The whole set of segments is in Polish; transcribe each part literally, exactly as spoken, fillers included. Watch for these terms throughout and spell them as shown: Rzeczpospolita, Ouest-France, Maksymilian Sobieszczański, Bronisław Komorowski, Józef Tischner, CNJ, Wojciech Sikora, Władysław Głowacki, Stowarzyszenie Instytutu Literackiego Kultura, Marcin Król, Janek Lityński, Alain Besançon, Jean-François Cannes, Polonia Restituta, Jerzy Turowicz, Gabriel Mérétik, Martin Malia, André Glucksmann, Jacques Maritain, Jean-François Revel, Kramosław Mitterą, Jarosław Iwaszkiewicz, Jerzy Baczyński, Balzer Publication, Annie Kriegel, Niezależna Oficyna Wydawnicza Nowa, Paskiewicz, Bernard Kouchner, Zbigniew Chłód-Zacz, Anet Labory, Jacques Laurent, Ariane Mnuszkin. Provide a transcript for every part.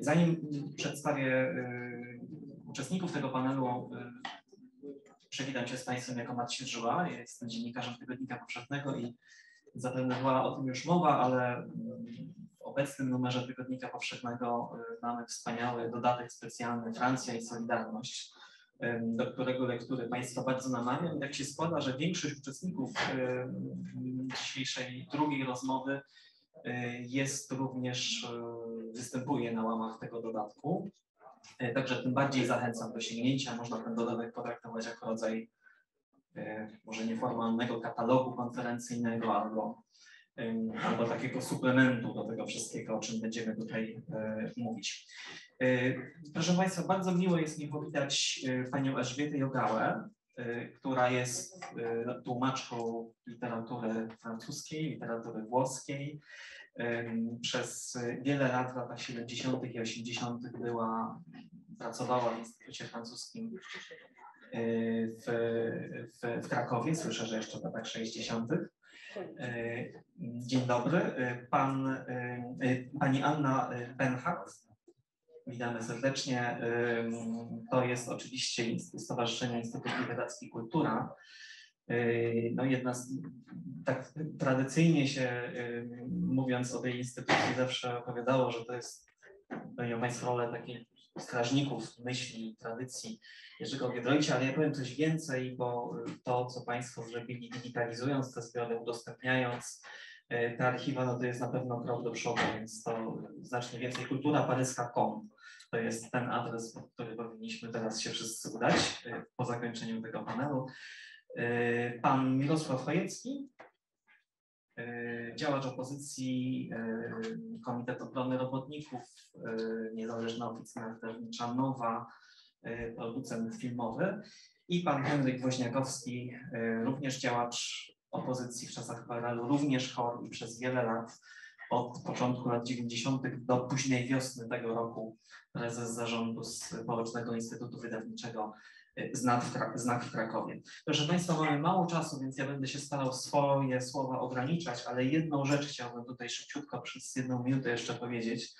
Zanim przedstawię uczestników tego panelu, przywitam się z Państwem jako Marcin Żyła. Ja jestem dziennikarzem Tygodnika Powszechnego i zapewne była o tym już mowa, ale w obecnym numerze Tygodnika Powszechnego mamy wspaniały dodatek specjalny Francja i Solidarność, do którego lektury Państwa bardzo namawiam. Jak się składa, że większość uczestników dzisiejszej drugiej rozmowy jest również, występuje na łamach tego dodatku. Także tym bardziej zachęcam do sięgnięcia. Można ten dodatek potraktować jako rodzaj może nieformalnego katalogu konferencyjnego albo, albo takiego suplementu do tego wszystkiego, o czym będziemy tutaj mówić. Proszę Państwa, bardzo miło jest mi powitać Panią Elżbietę Jogałę, która jest tłumaczką literatury francuskiej, literatury włoskiej. Przez wiele lat, w latach siedemdziesiątych i osiemdziesiątych była, pracowała w Instytucie Francuskim w, w, w Krakowie. Słyszę, że jeszcze w latach sześćdziesiątych. Dzień dobry. Pan, pani Anna Bernhardt. Witamy serdecznie. To jest oczywiście Stowarzyszenie Instytutu Literackiego Kultura. No jedna z, tak tradycyjnie się mówiąc o tej instytucji zawsze opowiadało, że to jest, pełnią Państwo rolę takich strażników myśli, tradycji Jerzego Giedroycia, ale ja powiem coś więcej, bo to, co Państwo zrobili digitalizując te zbiory, udostępniając te archiwa, no to jest na pewno krok do przodu, więc to znacznie więcej. kultura paryska kropka com to jest ten adres, pod który powinniśmy teraz się wszyscy udać po zakończeniu tego panelu. Pan Mirosław Chojecki, działacz opozycji, Komitet Obrony Robotników, Niezależna Oficyna Wydawnicza Nowa, producent filmowy, i pan Henryk Woźniakowski, również działacz opozycji w czasach P R L-u, również chory i przez wiele lat, od początku lat dziewięćdziesiątych do późnej wiosny tego roku, prezes zarządu Społecznego Instytutu Wydawniczego Znak w, Znak w Krakowie. Proszę Państwa, mamy mało czasu, więc ja będę się starał swoje słowa ograniczać, ale jedną rzecz chciałbym tutaj szybciutko przez jedną minutę jeszcze powiedzieć,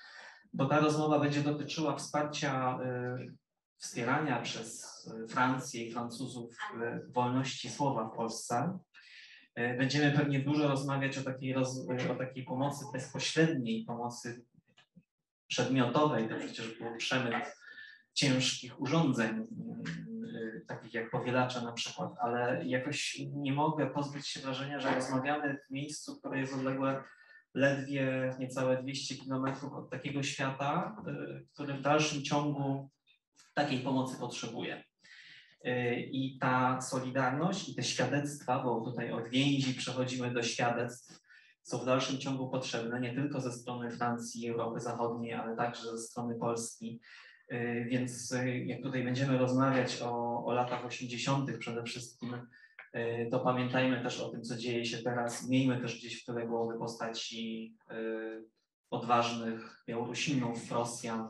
bo ta rozmowa będzie dotyczyła wsparcia, y, wspierania przez Francję i Francuzów y, wolności słowa w Polsce. Y, będziemy pewnie dużo rozmawiać o takiej, roz, o takiej pomocy bezpośredniej, pomocy przedmiotowej, to przecież był przemyt ciężkich urządzeń, takich jak powielacze na przykład, ale jakoś nie mogę pozbyć się wrażenia, że rozmawiamy w miejscu, które jest odległe ledwie niecałe dwieście kilometrów od takiego świata, który w dalszym ciągu takiej pomocy potrzebuje. I ta solidarność i te świadectwa, bo tutaj od więzi przechodzimy do świadectw, są w dalszym ciągu potrzebne nie tylko ze strony Francji i Europy Zachodniej, ale także ze strony Polski. Więc jak tutaj będziemy rozmawiać o, o latach osiemdziesiątych przede wszystkim, to pamiętajmy też o tym, co dzieje się teraz. Miejmy też gdzieś w tyle głowy postaci odważnych Białorusinów, Rosjan,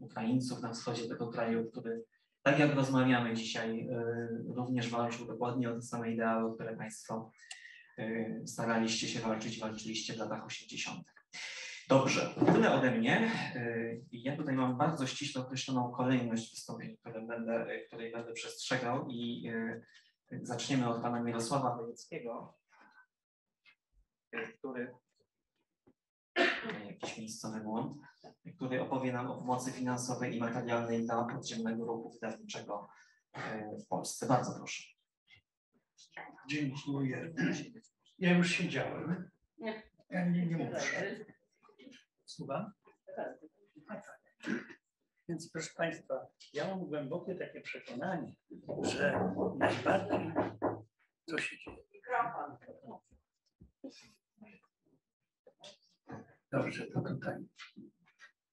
Ukraińców na wschodzie tego kraju, który, tak jak rozmawiamy dzisiaj, również walczył dokładnie o te same ideały, o które Państwo staraliście się walczyć, walczyliście w latach osiemdziesiątych. Dobrze, tyle ode mnie. Ja tutaj mam bardzo ściśle określoną kolejność wystąpień, której będę, której będę przestrzegał, i zaczniemy od pana Mirosława Chojeckiego, który, jakiś miejscowy błąd, który opowie nam o pomocy finansowej i materialnej dla podziemnego ruchu wydawniczego w Polsce. Bardzo proszę. Dziękuję. Ja już siedziałem. Ja nie, nie muszę. Słucham? Więc proszę Państwa, ja mam głębokie takie przekonanie, że najbardziej to się dzieje. Dobrze, to tutaj.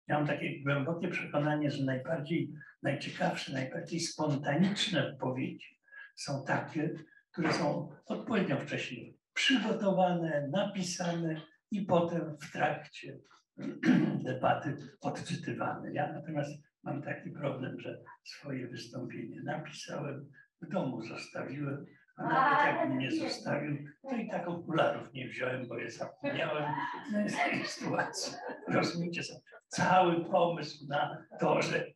Ja mam takie głębokie przekonanie, że najbardziej, najciekawsze, najbardziej spontaniczne wypowiedzi są takie, które są odpowiednio wcześniej przygotowane, napisane i potem w trakcie debaty odczytywane. Ja natomiast mam taki problem, że swoje wystąpienie napisałem, w domu zostawiłem, ale i tak mnie zostawił, to i tak okularów nie wziąłem, bo je zapomniałem. No jest taka sytuacja. Rozumiecie sobie, cały pomysł na to, że,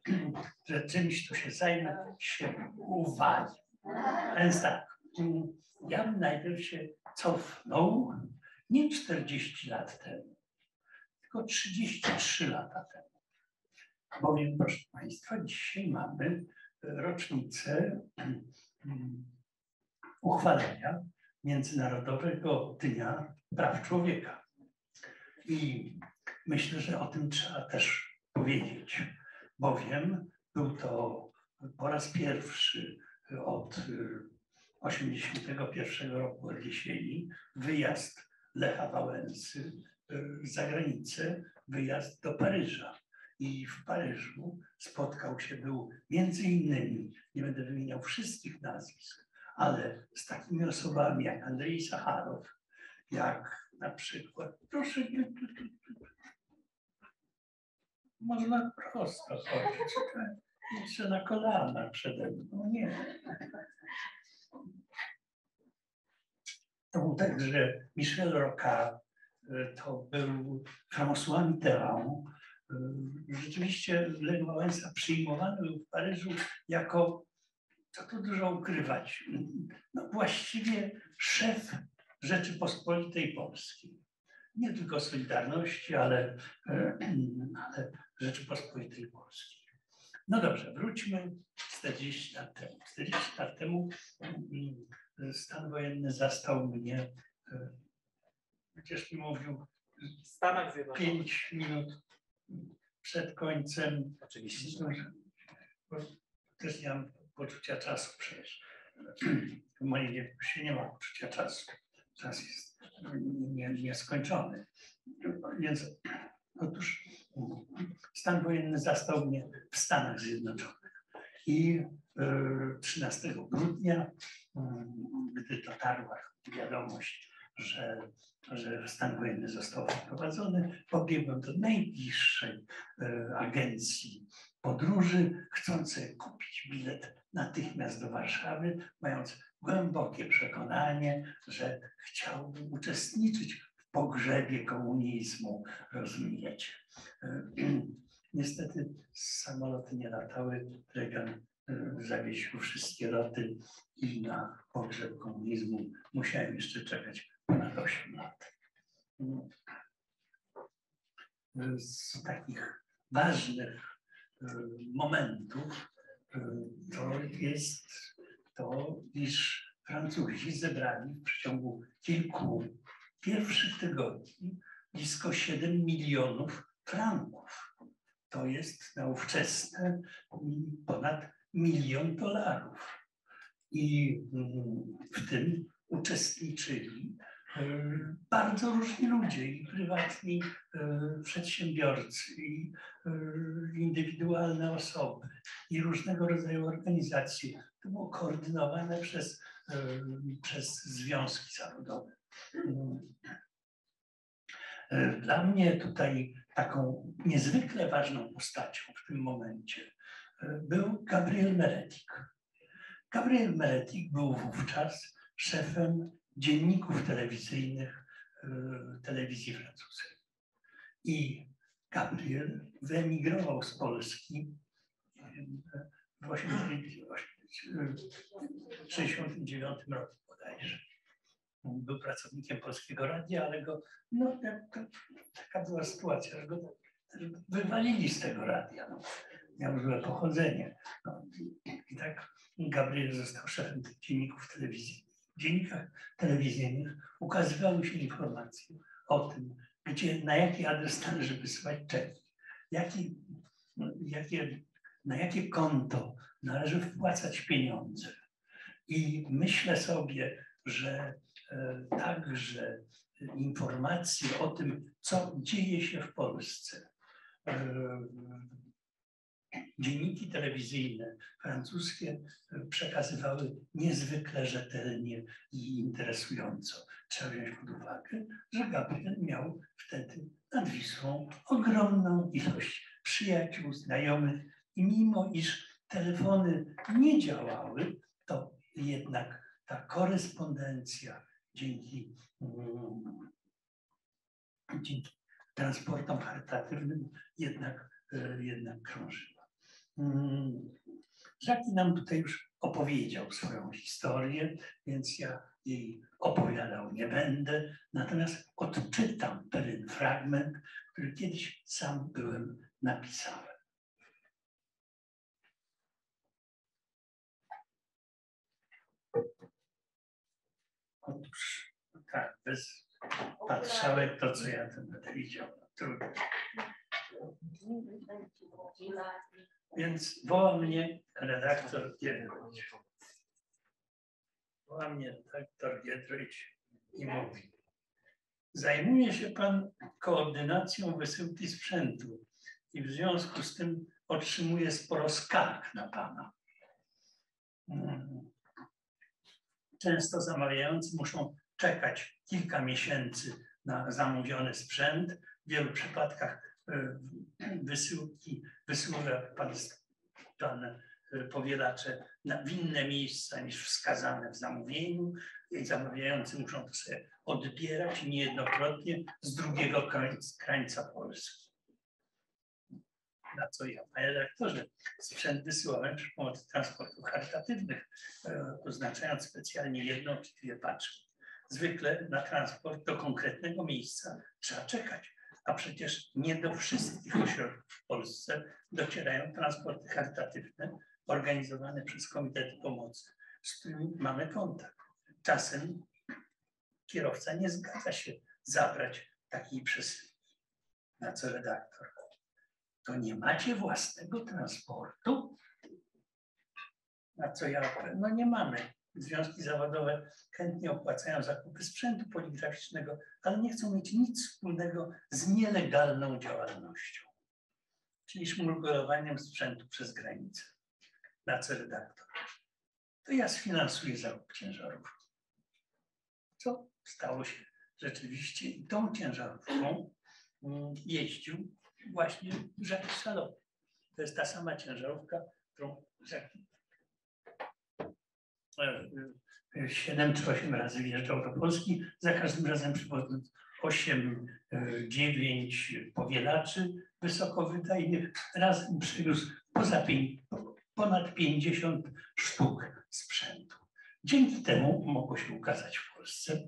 że czymś tu się zajmę, się uwali. A więc tak, ja bym najpierw się cofnął nie czterdzieści lat temu, tylko trzydzieści trzy lata temu. Bowiem, proszę Państwa, dzisiaj mamy rocznicę uchwalenia Międzynarodowego Dnia Praw Człowieka. I myślę, że o tym trzeba też powiedzieć, bowiem był to po raz pierwszy od tysiąc dziewięćset osiemdziesiątego pierwszego roku od jesieni wyjazd Lecha Wałęsy za granicę, wyjazd do Paryża. I w Paryżu spotkał się, był między innymi, nie będę wymieniał wszystkich nazwisk, ale z takimi osobami jak Andrzej Sacharow, jak na przykład, proszę, można prosto chodzić, jeszcze na kolana przede mną, nie. To był także Michel Rocard, to był Kramosław Mitterą. Rzeczywiście Lech Wałęsa przyjmowany był w Paryżu jako, co tu dużo ukrywać, no właściwie szef Rzeczypospolitej Polskiej. Nie tylko Solidarności, ale, ale Rzeczypospolitej Polskiej. No dobrze, wróćmy czterdzieści lat temu. czterdzieści lat temu stan wojenny zastał mnie, przecież mi mówił, w Stanach Zjednoczonych. pięć minut przed końcem. Oczywiście. Bo też nie mam poczucia czasu przecież. W mojej wieku nie ma poczucia czasu. Czas jest nieskończony. Więc otóż stan wojenny zastał mnie w Stanach Zjednoczonych. I trzynastego grudnia, gdy dotarła wiadomość, że, że stan wojenny został wprowadzony, pobiegłem do najbliższej e, agencji podróży, chcąc kupić bilet natychmiast do Warszawy, mając głębokie przekonanie, że chciałbym uczestniczyć w pogrzebie komunizmu, rozumiecie. E, niestety samoloty nie latały, Reagan zawiesił wszystkie loty i na pogrzeb komunizmu musiałem jeszcze czekać ponad osiem lat. Z takich ważnych momentów to jest to, iż Francuzi zebrali w przeciągu kilku pierwszych tygodni blisko siedem milionów franków. To jest na ówczesne ponad milion dolarów. I w tym uczestniczyli bardzo różni ludzie, i prywatni przedsiębiorcy, i indywidualne osoby, i różnego rodzaju organizacje. To było koordynowane przez, przez związki zawodowe. Dla mnie tutaj taką niezwykle ważną postacią w tym momencie był Gabriel Mérétik. Gabriel Mérétik był wówczas szefem dzienników telewizyjnych telewizji francuskiej. I Gabriel wyemigrował z Polski w tysiąc dziewięćset sześćdziesiątym dziewiątym roku bodajże. Był pracownikiem Polskiego Radia, ale go, no, taka była sytuacja, że go wywalili z tego radia. No. Miał złe pochodzenie. No, i tak Gabriel został szefem tych dzienników telewizji. W dziennikach telewizyjnych ukazywały się informacje o tym, gdzie, na jaki adres należy wysyłać czeki, jaki, jakie, na jakie konto należy wpłacać pieniądze. I myślę sobie, że e, także informacje o tym, co dzieje się w Polsce, e, dzienniki telewizyjne francuskie przekazywały niezwykle rzetelnie i interesująco. Trzeba wziąć pod uwagę, że Gabriel miał wtedy nad Wisłą ogromną ilość przyjaciół, znajomych i mimo iż telefony nie działały, to jednak ta korespondencja dzięki, um, dzięki transportom charytatywnym jednak, jednak krążyła. Jacky nam tutaj już opowiedział swoją historię, więc ja jej opowiadał nie będę, natomiast odczytam pewien fragment, który kiedyś sam byłem napisałem. Otóż, tak, bez patrzałek to, co ja tam będę widział. Trudno. Więc woła mnie redaktor Giedroyc. Woła mnie redaktor Giedroyc i mówi: zajmuje się pan koordynacją wysyłki sprzętu i w związku z tym otrzymuje sporo skarg na pana. Często zamawiający muszą czekać kilka miesięcy na zamówiony sprzęt. W wielu przypadkach wysyłki wysyła pan, pan powielacze na, w inne miejsca niż wskazane w zamówieniu. I zamawiający muszą to sobie odbierać niejednokrotnie z drugiego krańca Polski. Na co ja, panie redaktorze, sprzęt wysyłałem przy pomocy transportów charytatywnych, oznaczając specjalnie jedną czy dwie paczki. Zwykle na transport do konkretnego miejsca trzeba czekać, a przecież nie do wszystkich ośrodków w Polsce docierają transporty charytatywne organizowane przez komitety pomocy, z którymi mamy kontakt. Czasem kierowca nie zgadza się zabrać takiej przesyłki. Na co redaktor: to nie macie własnego transportu? Na co ja odpowiem: no nie mamy. Związki zawodowe chętnie opłacają zakupy sprzętu poligraficznego, ale nie chcą mieć nic wspólnego z nielegalną działalnością, czyli szmuglowaniem sprzętu przez granicę. Na co redaktor: to ja sfinansuję zakup ciężarówki. Co stało się rzeczywiście i tą ciężarówką jeździł właśnie Jacky Challot. To jest ta sama ciężarówka, którą siedem czy osiem razy wjeżdżał do Polski, za każdym razem przywożąc osiem, dziewięć powielaczy wysokowydajnych. Razem przywiózł poza ponad pięćdziesiąt sztuk sprzętu. Dzięki temu mogło się ukazać w Polsce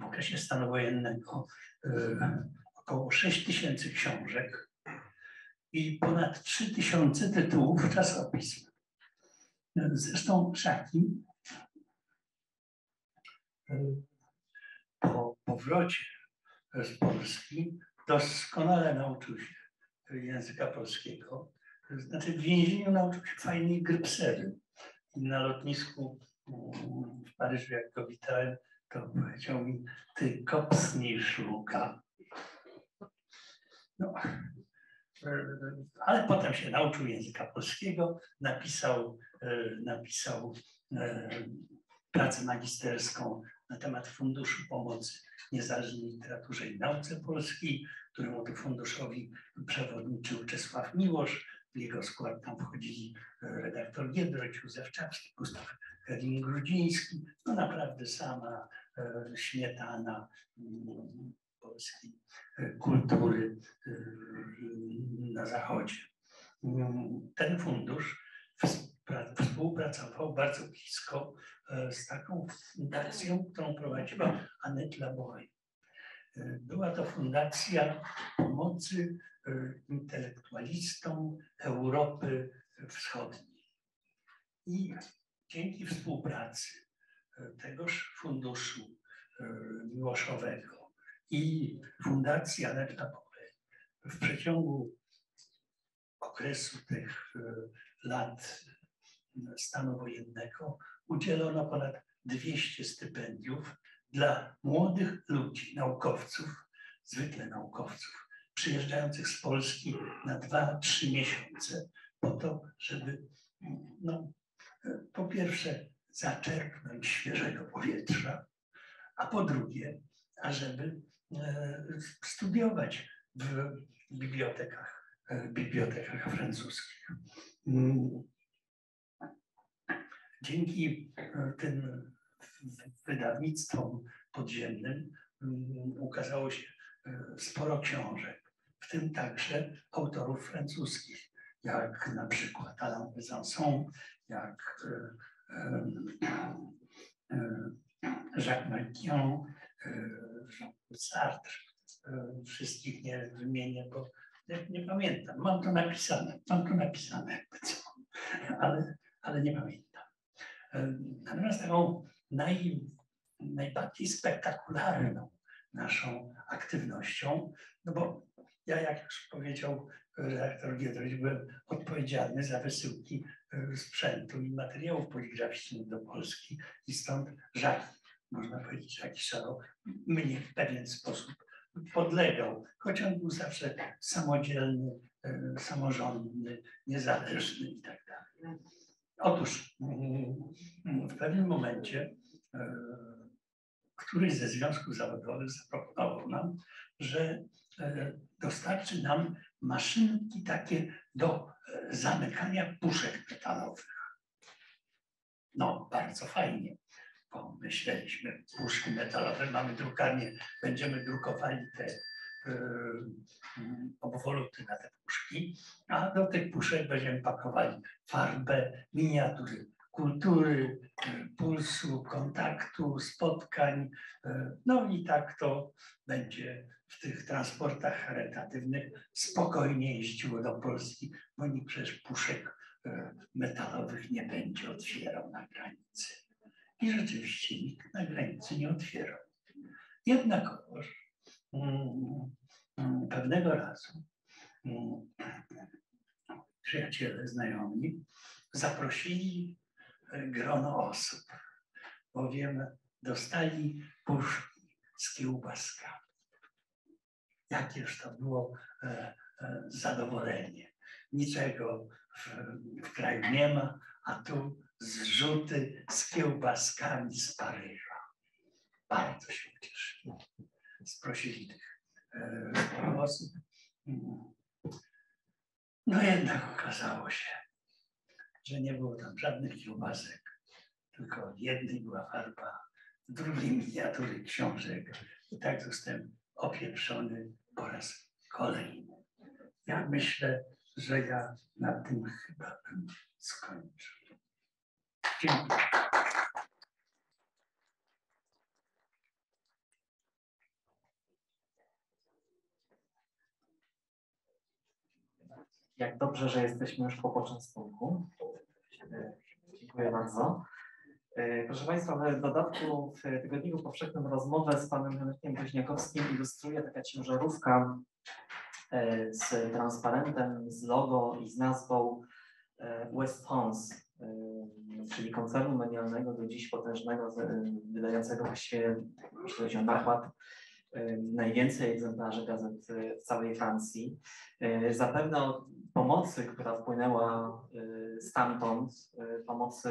w okresie stanu wojennego około sześć tysięcy książek i ponad trzy tysiące tytułów czasopism. Zresztą Jacky po powrocie z Polski doskonale nauczył się języka polskiego. Znaczy w więzieniu nauczył się fajnej grypsery. Na lotnisku w Paryżu, jak go witałem, to powiedział mi: ty kopsnij szluka. No, ale potem się nauczył języka polskiego, napisał, napisał pracę magisterską na temat Funduszu Pomocy Niezależnej Literaturze i Nauce Polskiej, któremu to funduszowi przewodniczył Czesław Miłosz. W jego skład tam wchodzili redaktor Giedroyc, Józef Czapski, Gustaw Herling-Grudziński, no naprawdę sama śmietana polskiej kultury na Zachodzie. Ten fundusz współpracował bardzo blisko z taką fundacją, którą prowadziła Anet Labory. Była to Fundacja Pomocy Intelektualistom Europy Wschodniej. I dzięki współpracy tegoż funduszu miłoszowego i Fundacji Anet Labory w przeciągu okresu tych lat stanu wojennego udzielono ponad dwieście stypendiów dla młodych ludzi, naukowców, zwykle naukowców, przyjeżdżających z Polski na dwa, trzy miesiące po to, żeby no, po pierwsze zaczerpnąć świeżego powietrza, a po drugie, ażeby studiować w bibliotekach, bibliotekach francuskich. Dzięki tym wydawnictwom podziemnym ukazało się sporo książek, w tym także autorów francuskich, jak na przykład Alain Besançon, jak Jacques Maritain, Jean-Paul Sartre. Wszystkich nie wymienię, bo nie pamiętam. Mam to napisane, mam to napisane, ale, ale nie pamiętam. Natomiast taką naj, najbardziej spektakularną naszą aktywnością, no bo ja, jak już powiedział redaktor Giedroyc, byłem odpowiedzialny za wysyłki sprzętu i materiałów poligraficznych do Polski i stąd Jacques, można powiedzieć, Jacky Challot mnie w pewien sposób podlegał, choć on był zawsze samodzielny, samorządny, niezależny i tak dalej. Otóż w pewnym momencie któryś ze związków zawodowych zaproponował nam, że dostarczy nam maszynki takie do zamykania puszek metalowych. No, bardzo fajnie. Pomyśleliśmy, puszki metalowe, mamy drukarnię, będziemy drukowali te yy, obwoluty na te puszki, a do tych puszek będziemy pakowali farbę, miniatury kultury, yy, pulsu, kontaktu, spotkań. Yy, no i tak to będzie w tych transportach charytatywnych spokojnie jeździło do Polski, bo nikt przecież puszek yy, metalowych nie będzie otwierał na granicy. I rzeczywiście nikt na granicy nie otwierał. Jednakowoż um, um, pewnego razu um, przyjaciele, znajomi zaprosili grono osób, bowiem dostali puszki z kiełbaskami. Jakież to było e, e, zadowolenie. Niczego w, w kraju nie ma, a tu zrzuty z kiełbaskami z Paryża. Bardzo się ucieszyli. Sprosili tych e, osób. No jednak okazało się, że nie było tam żadnych kiełbasek, tylko od jednej była farba, drugiej miniatury książek. I tak zostałem opieprzony po raz kolejny. Ja myślę, że ja na tym chyba bym skończył. Dziękuję. Jak dobrze, że jesteśmy już po poczęstunku. Dziękuję bardzo. Proszę Państwa, w dodatku w Tygodniku Powszechnym rozmowę z Panem Henrykiem Woźniakowskim ilustruje taka ciężarówka z transparentem, z logo i z nazwą Ouest-France, czyli koncernu medialnego do dziś potężnego, wydającego właściwie, jeśli chodzi o nakład, najwięcej egzemplarzy gazet w całej Francji. Zapewne o pomocy, która wpłynęła stamtąd, pomocy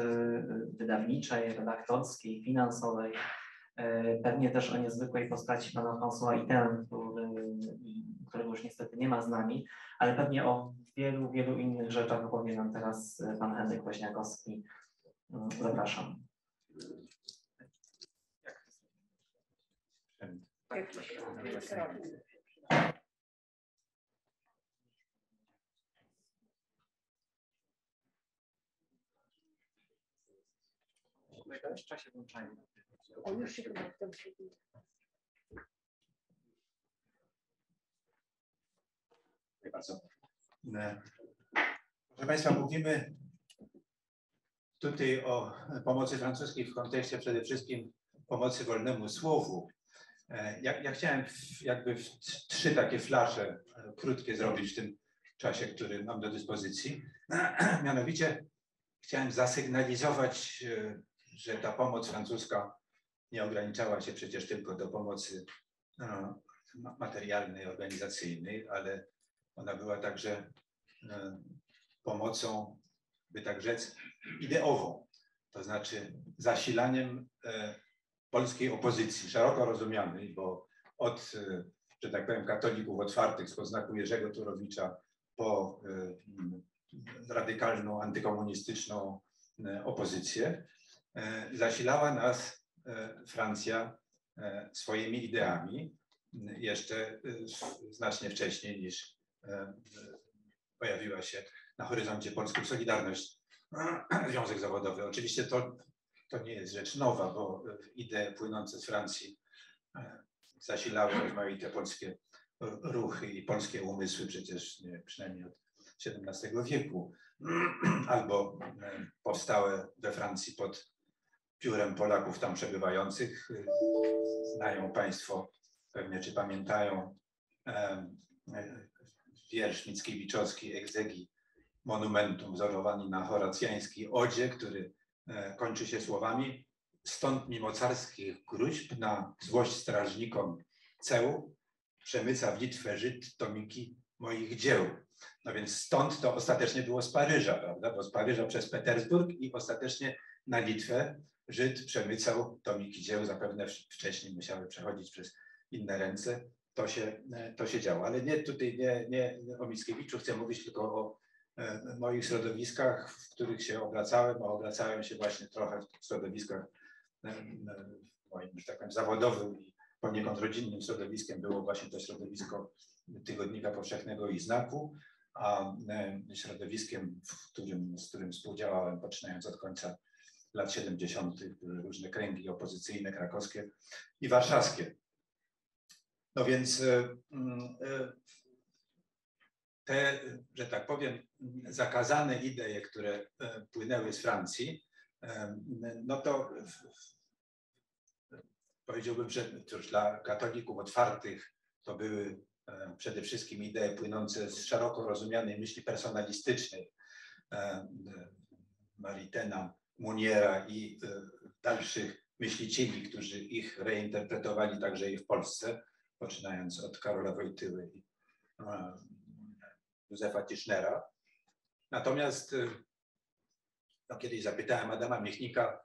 wydawniczej, redaktorskiej, finansowej, pewnie też o niezwykłej postaci pana François i ten, którego już niestety nie ma z nami, ale pewnie o wielu, wielu innych rzeczach opowie nam teraz pan Henryk Woźniakowski. Zapraszam. W czasie włączania. On już się chyba tam siedzi. Dziękuję bardzo. Proszę Państwa, mówimy tutaj o pomocy francuskiej w kontekście przede wszystkim pomocy wolnemu słowu. Ja, ja chciałem jakby trzy takie flasze krótkie zrobić w tym czasie, który mam do dyspozycji. Mianowicie chciałem zasygnalizować, że ta pomoc francuska nie ograniczała się przecież tylko do pomocy no, materialnej, organizacyjnej, ale ona była także pomocą, by tak rzec, ideową, to znaczy zasilaniem polskiej opozycji, szeroko rozumianej, bo od, że tak powiem, katolików otwartych z odznaku Jerzego Turowicza po radykalną, antykomunistyczną opozycję, zasilała nas Francja swoimi ideami jeszcze znacznie wcześniej niż pojawiła się na horyzoncie polskim Solidarność, Związek Zawodowy. Oczywiście to, to nie jest rzecz nowa, bo idee płynące z Francji zasilały rozmaite polskie ruchy i polskie umysły przecież nie, przynajmniej od siedemnastego wieku, albo powstałe we Francji pod piórem Polaków tam przebywających. Znają Państwo pewnie, czy pamiętają, wiersz Mickiewiczowski, egzegi monumentum, wzorowany na horacjańskiej odzie, który kończy się słowami: stąd mimo carskich gruźb na złość strażnikom ceł przemyca w Litwę Żyd tomiki moich dzieł. No więc stąd to ostatecznie było z Paryża, prawda? Bo z Paryża przez Petersburg i ostatecznie na Litwę Żyd przemycał tomiki dzieł. Zapewne wcześniej musiały przechodzić przez inne ręce. To się, to się działo. Ale nie tutaj nie, nie o Mickiewiczu chcę mówić, tylko o e, moich środowiskach, w których się obracałem, a obracałem się właśnie trochę w środowiskach e, moim, że tak powiem, zawodowym i poniekąd rodzinnym środowiskiem było właśnie to środowisko Tygodnika Powszechnego i Znaku, a e, środowiskiem, w którym, z którym współdziałałem poczynając od końca lat siedemdziesiątych, różne kręgi opozycyjne, krakowskie i warszawskie. No więc te, że tak powiem, zakazane idee, które płynęły z Francji, no to powiedziałbym, że cóż, dla katolików otwartych to były przede wszystkim idee płynące z szeroko rozumianej myśli personalistycznej Maritaina, Muniera i dalszych myślicieli, którzy ich reinterpretowali także i w Polsce, poczynając od Karola Wojtyły i Józefa Tischnera. Natomiast no, kiedyś zapytałem Adama Michnika,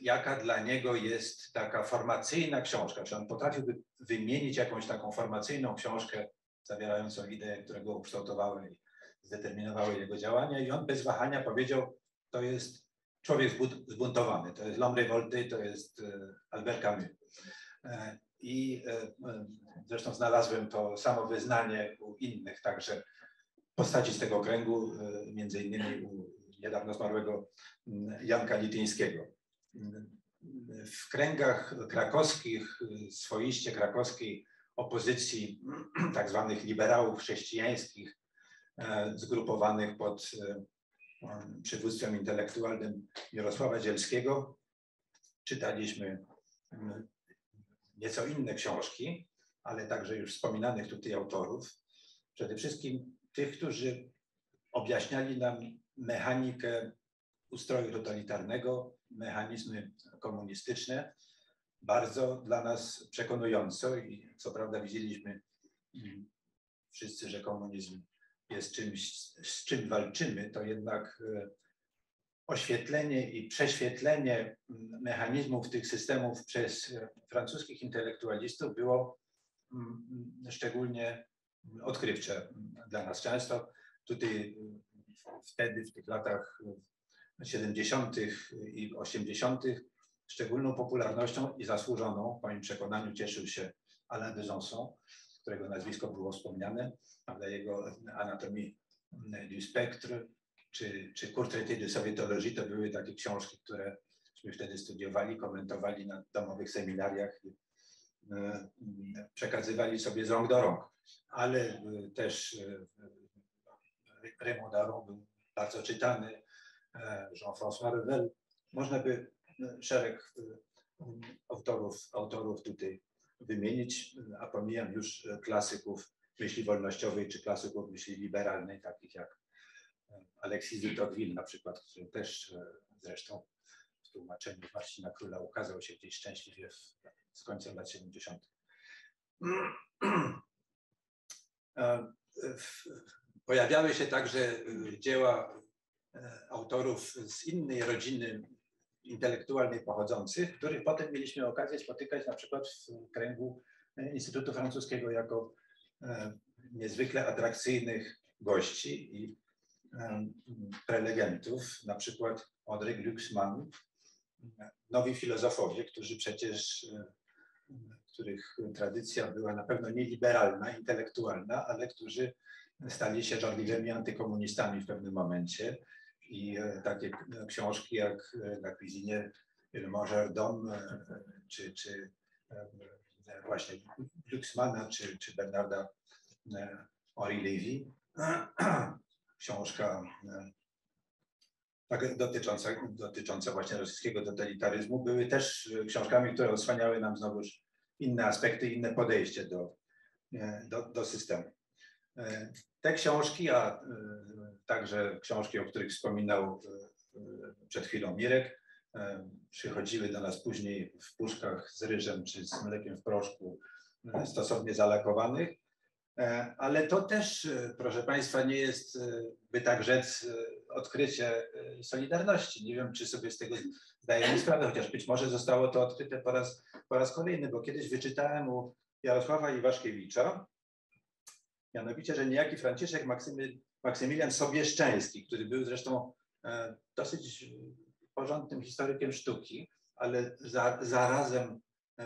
jaka dla niego jest taka formacyjna książka, czy on potrafiłby wymienić jakąś taką formacyjną książkę zawierającą idee, które go ukształtowały i zdeterminowały jego działania. I on bez wahania powiedział, to jest Człowiek zbuntowany, to jest L'homme révolté, to jest Albert Camus. I zresztą znalazłem to samo wyznanie u innych także postaci z tego kręgu, między innymi u niedawno zmarłego Janka Lityńskiego. W kręgach krakowskich, swoiście krakowskiej opozycji tak zwanych liberałów chrześcijańskich, zgrupowanych pod przywództwem intelektualnym Mirosława Zielskiego, czytaliśmy nieco inne książki, ale także już wspominanych tutaj autorów. Przede wszystkim tych, którzy objaśniali nam mechanikę ustroju totalitarnego, mechanizmy komunistyczne, bardzo dla nas przekonująco. I co prawda widzieliśmy wszyscy, że komunizm jest czymś, z czym walczymy, to jednak oświetlenie i prześwietlenie mechanizmów tych systemów przez francuskich intelektualistów było szczególnie odkrywcze dla nas. Często tutaj wtedy, w tych latach siedemdziesiątych i osiemdziesiątych szczególną popularnością i zasłużoną, w moim przekonaniu, cieszył się Alain Besançon, którego nazwisko było wspomniane, prawda, jego Anatomii du Spectre, czy, czy Cours traité de soviétologie, to były takie książki, któreśmy wtedy studiowali, komentowali na domowych seminariach i przekazywali sobie z rąk do rąk. Ale też Raymond Aron był bardzo czytany, Jean-François Revel. Można by szereg autorów, autorów tutaj wymienić, a pomijam już klasyków myśli wolnościowej czy klasyków myśli liberalnej, takich jak Alexis de Tocqueville na przykład, który też zresztą w tłumaczeniu Marcina Króla ukazał się gdzieś szczęśliwie z końca lat siedemdziesiątych. Pojawiały się także dzieła autorów z innej rodziny intelektualnej pochodzących, których potem mieliśmy okazję spotykać na przykład w kręgu Instytutu Francuskiego jako niezwykle atrakcyjnych gości i prelegentów, na przykład André Glucksmann, nowi filozofowie, którzy przecież, których tradycja była na pewno nieliberalna, intelektualna, ale którzy stali się żarliwymi antykomunistami w pewnym momencie. I takie książki jak La cuisine et le mangeur d'homme, czy, czy właśnie Glucksmanna, czy, czy Bernarda Henri Lévy, książka dotycząca, dotycząca właśnie rosyjskiego totalitaryzmu, były też książkami, które odsłaniały nam znowuż inne aspekty, inne podejście do, do, do systemu. Te książki, a także książki, o których wspominał przed chwilą Mirek, przychodziły do nas później w puszkach z ryżem czy z mlekiem w proszku, stosownie zalakowanych. Ale to też, proszę Państwa, nie jest, by tak rzec, odkrycie Solidarności. Nie wiem, czy sobie z tego zdajemy sprawę, chociaż być może zostało to odkryte po raz, po raz kolejny, bo kiedyś wyczytałem u Jarosława Iwaszkiewicza, mianowicie, że niejaki Franciszek Maksymy, Maksymilian Sobieszczeński, który był zresztą dosyć porządnym historykiem sztuki, ale za, zarazem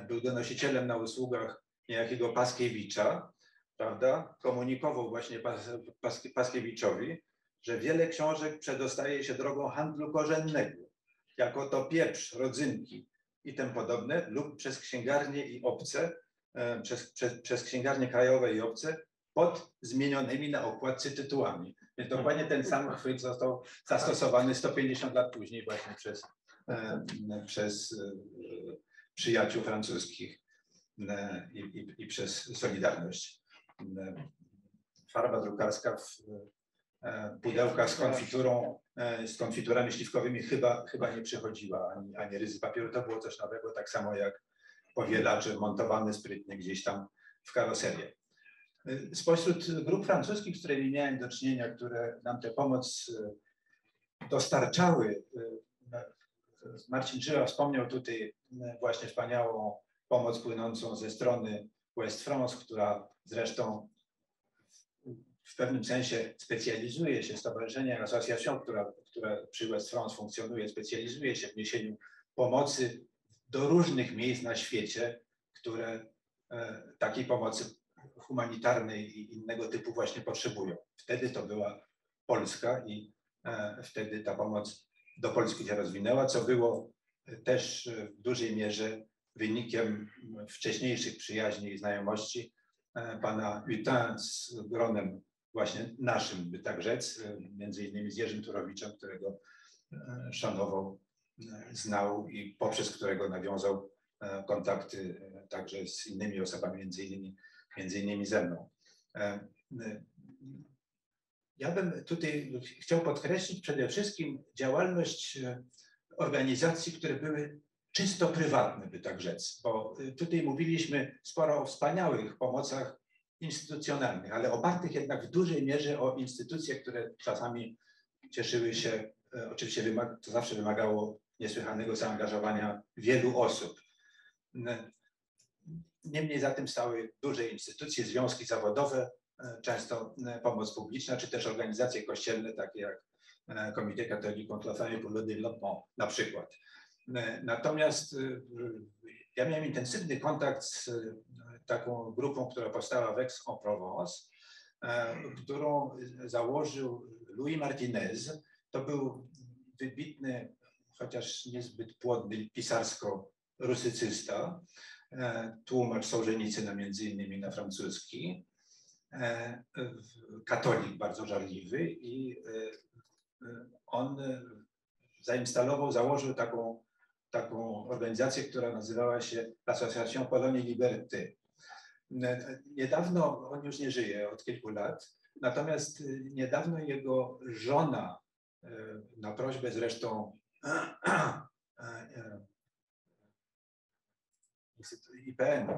był donosicielem na usługach niejakiego Paskiewicza, prawda, komunikował właśnie Pas, Pas, Paskiewiczowi, że wiele książek przedostaje się drogą handlu korzennego, jako to pieprz, rodzynki i tym podobne, lub przez księgarnie i obce, przez, przez, przez księgarnie krajowe i obce, pod zmienionymi na okładce tytułami. Więc dokładnie ten sam chwyt został zastosowany sto pięćdziesiąt lat później właśnie przez, przez przyjaciół francuskich i, i, i przez Solidarność. Farba drukarska w pudełkach z konfiturą, z konfiturami śliwkowymi chyba, chyba nie przychodziła, ani, ani rysy papieru. To było coś nowego, tak samo jak powielacze montowane sprytnie gdzieś tam w karoserię. Spośród grup francuskich, z którymi miałem do czynienia, które nam tę pomoc dostarczały, Marcin Żyła wspomniał tutaj właśnie wspaniałą pomoc płynącą ze strony Ouest-France, która zresztą w pewnym sensie specjalizuje się, Stowarzyszenie Association, która, która przy Ouest-France funkcjonuje, specjalizuje się w niesieniu pomocy do różnych miejsc na świecie, które takiej pomocy humanitarnej i innego typu właśnie potrzebują. Wtedy to była Polska i e, wtedy ta pomoc do Polski się rozwinęła, co było też w dużej mierze wynikiem wcześniejszych przyjaźni i znajomości e, pana Hutin z gronem właśnie naszym, by tak rzec, e, między innymi z Jerzym Turowiczem, którego e, szanował, e, znał i poprzez którego nawiązał e, kontakty e, także z innymi osobami, między innymi między innymi ze mną. Ja bym tutaj chciał podkreślić przede wszystkim działalność organizacji, które były czysto prywatne, by tak rzec, bo tutaj mówiliśmy sporo o wspaniałych pomocach instytucjonalnych, ale opartych jednak w dużej mierze o instytucje, które czasami cieszyły się, oczywiście wymaga, to zawsze wymagało niesłychanego zaangażowania wielu osób. Niemniej za tym stały duże instytucje, związki zawodowe, często pomoc publiczna, czy też organizacje kościelne, takie jak Komitet Obrony Robotników na przykład. Natomiast ja miałem intensywny kontakt z taką grupą, która powstała w Aix-en-Provence, którą założył Louis Martinez. To był wybitny, chociaż niezbyt płodny pisarsko-rusycysta, tłumacz Sołżenicyna między innymi na francuski, katolik bardzo żarliwy, i on zainstalował, założył taką, taką organizację, która nazywała się Association Polonie Liberté. Niedawno, on już nie żyje od kilku lat, natomiast niedawno jego żona, na prośbę zresztą I P N,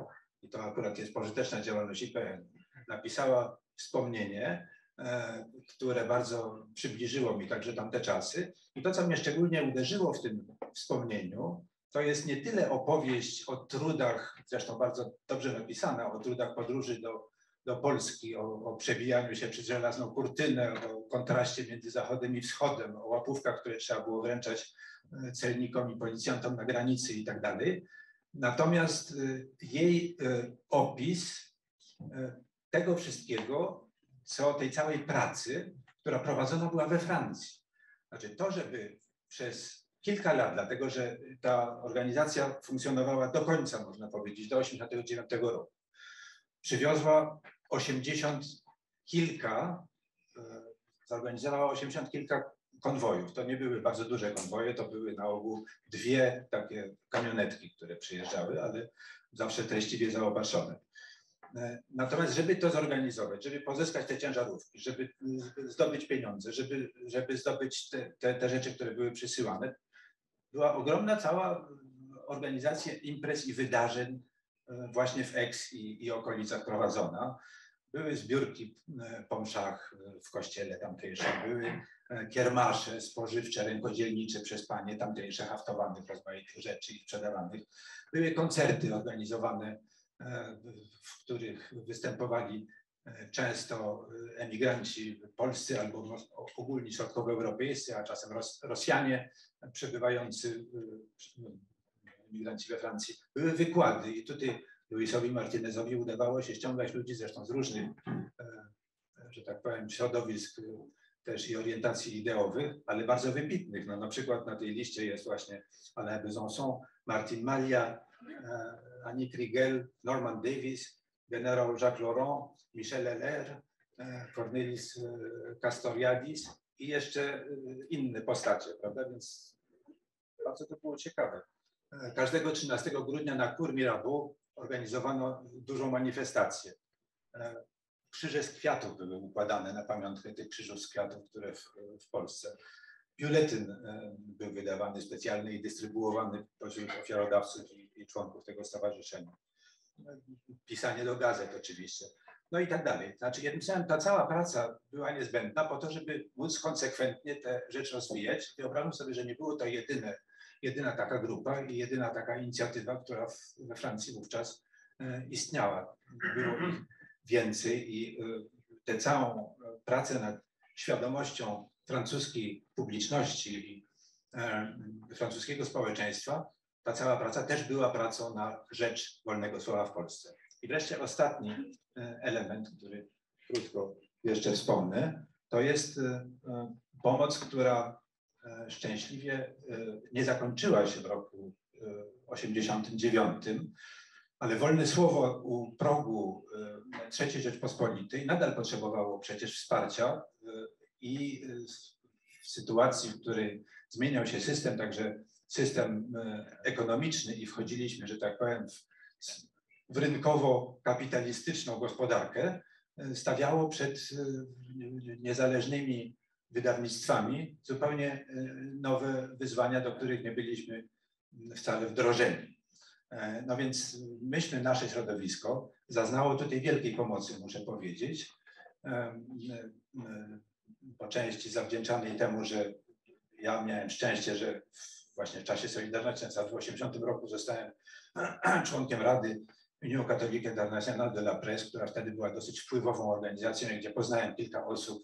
i to akurat jest pożyteczna działalność I P N, napisała wspomnienie, które bardzo przybliżyło mi także tamte czasy. I to, co mnie szczególnie uderzyło w tym wspomnieniu, to jest nie tyle opowieść o trudach, zresztą bardzo dobrze napisana, o trudach podróży do, do Polski, o, o przebijaniu się przez żelazną kurtynę, o kontraście między Zachodem i Wschodem, o łapówkach, które trzeba było wręczać celnikom i policjantom na granicy i tak dalej. Natomiast jej opis tego wszystkiego, co tej całej pracy, która prowadzona była we Francji. Znaczy to, żeby przez kilka lat, dlatego że ta organizacja funkcjonowała do końca, można powiedzieć, do tysiąc dziewięćset osiemdziesiątego dziewiątego roku, przywiozła osiemdziesiąt kilka, zorganizowała osiemdziesiąt kilka konwojów. To nie były bardzo duże konwoje, to były na ogół dwie takie kamionetki, które przyjeżdżały, ale zawsze treściwie zaopatrzone. Natomiast żeby to zorganizować, żeby pozyskać te ciężarówki, żeby zdobyć pieniądze, żeby, żeby zdobyć te, te, te rzeczy, które były przysyłane, była ogromna cała organizacja imprez i wydarzeń właśnie w Aix i, i okolicach prowadzona. Były zbiórki po mszach w kościele tamtejszym, były kiermasze spożywcze, rękodzielnicze przez panie tamtejsze haftowanych rozmaitych rzeczy i sprzedawanych. Były koncerty organizowane, w których występowali często emigranci polscy albo ogólni środkowoeuropejscy, a czasem Ros- Rosjanie przebywający, emigranci we Francji. Były wykłady i tutaj Luisowi Martinezowi udawało się ściągać ludzi zresztą z różnych, że tak powiem, środowisk też i orientacji ideowych, ale bardzo wybitnych. No, na przykład na tej liście jest właśnie Alain Besançon, Martin Malia, Annie Kriegel, Norman Davis, generał Jacques Laurent, Michel Heller, Cornelis Castoriadis i jeszcze inne postacie, prawda? Więc bardzo to było ciekawe. Każdego trzynastego grudnia na Cour Mirabeau organizowano dużą manifestację. Krzyże z kwiatów były układane na pamiątkę tych krzyżów z kwiatów, które w, w Polsce. Biuletyn był wydawany specjalny i dystrybuowany pośród ofiarodawców i, i członków tego stowarzyszenia. Pisanie do gazet oczywiście. No i tak dalej. Znaczy, jednym słowem, ta cała praca była niezbędna po to, żeby móc konsekwentnie te rzeczy rozwijać. Wyobrażam sobie, że nie było to jedyne, jedyna taka grupa i jedyna taka inicjatywa, która w, we Francji wówczas istniała. Było ich więcej i tę całą pracę nad świadomością francuskiej publiczności i e, francuskiego społeczeństwa, ta cała praca też była pracą na rzecz wolnego słowa w Polsce. I wreszcie ostatni e, element, który krótko jeszcze wspomnę, to jest e, pomoc, która e, szczęśliwie e, nie zakończyła się w roku tysiąc dziewięćset osiemdziesiątym dziewiątym, ale wolne słowo u progu e, trzeciej Rzeczpospolitej nadal potrzebowało przecież wsparcia e, i w sytuacji, w której zmieniał się system, także system ekonomiczny i wchodziliśmy, że tak powiem, w rynkowo-kapitalistyczną gospodarkę, stawiało przed niezależnymi wydawnictwami zupełnie nowe wyzwania, do których nie byliśmy wcale wdrożeni. No więc myśmy, nasze środowisko zaznało tutaj wielkiej pomocy, muszę powiedzieć, po części zawdzięczanej temu, że ja miałem szczęście, że właśnie w czasie Solidarności w osiemdziesiątym roku zostałem członkiem Rady Union Catholique Internationale de la Presse, która wtedy była dosyć wpływową organizacją, gdzie poznałem kilka osób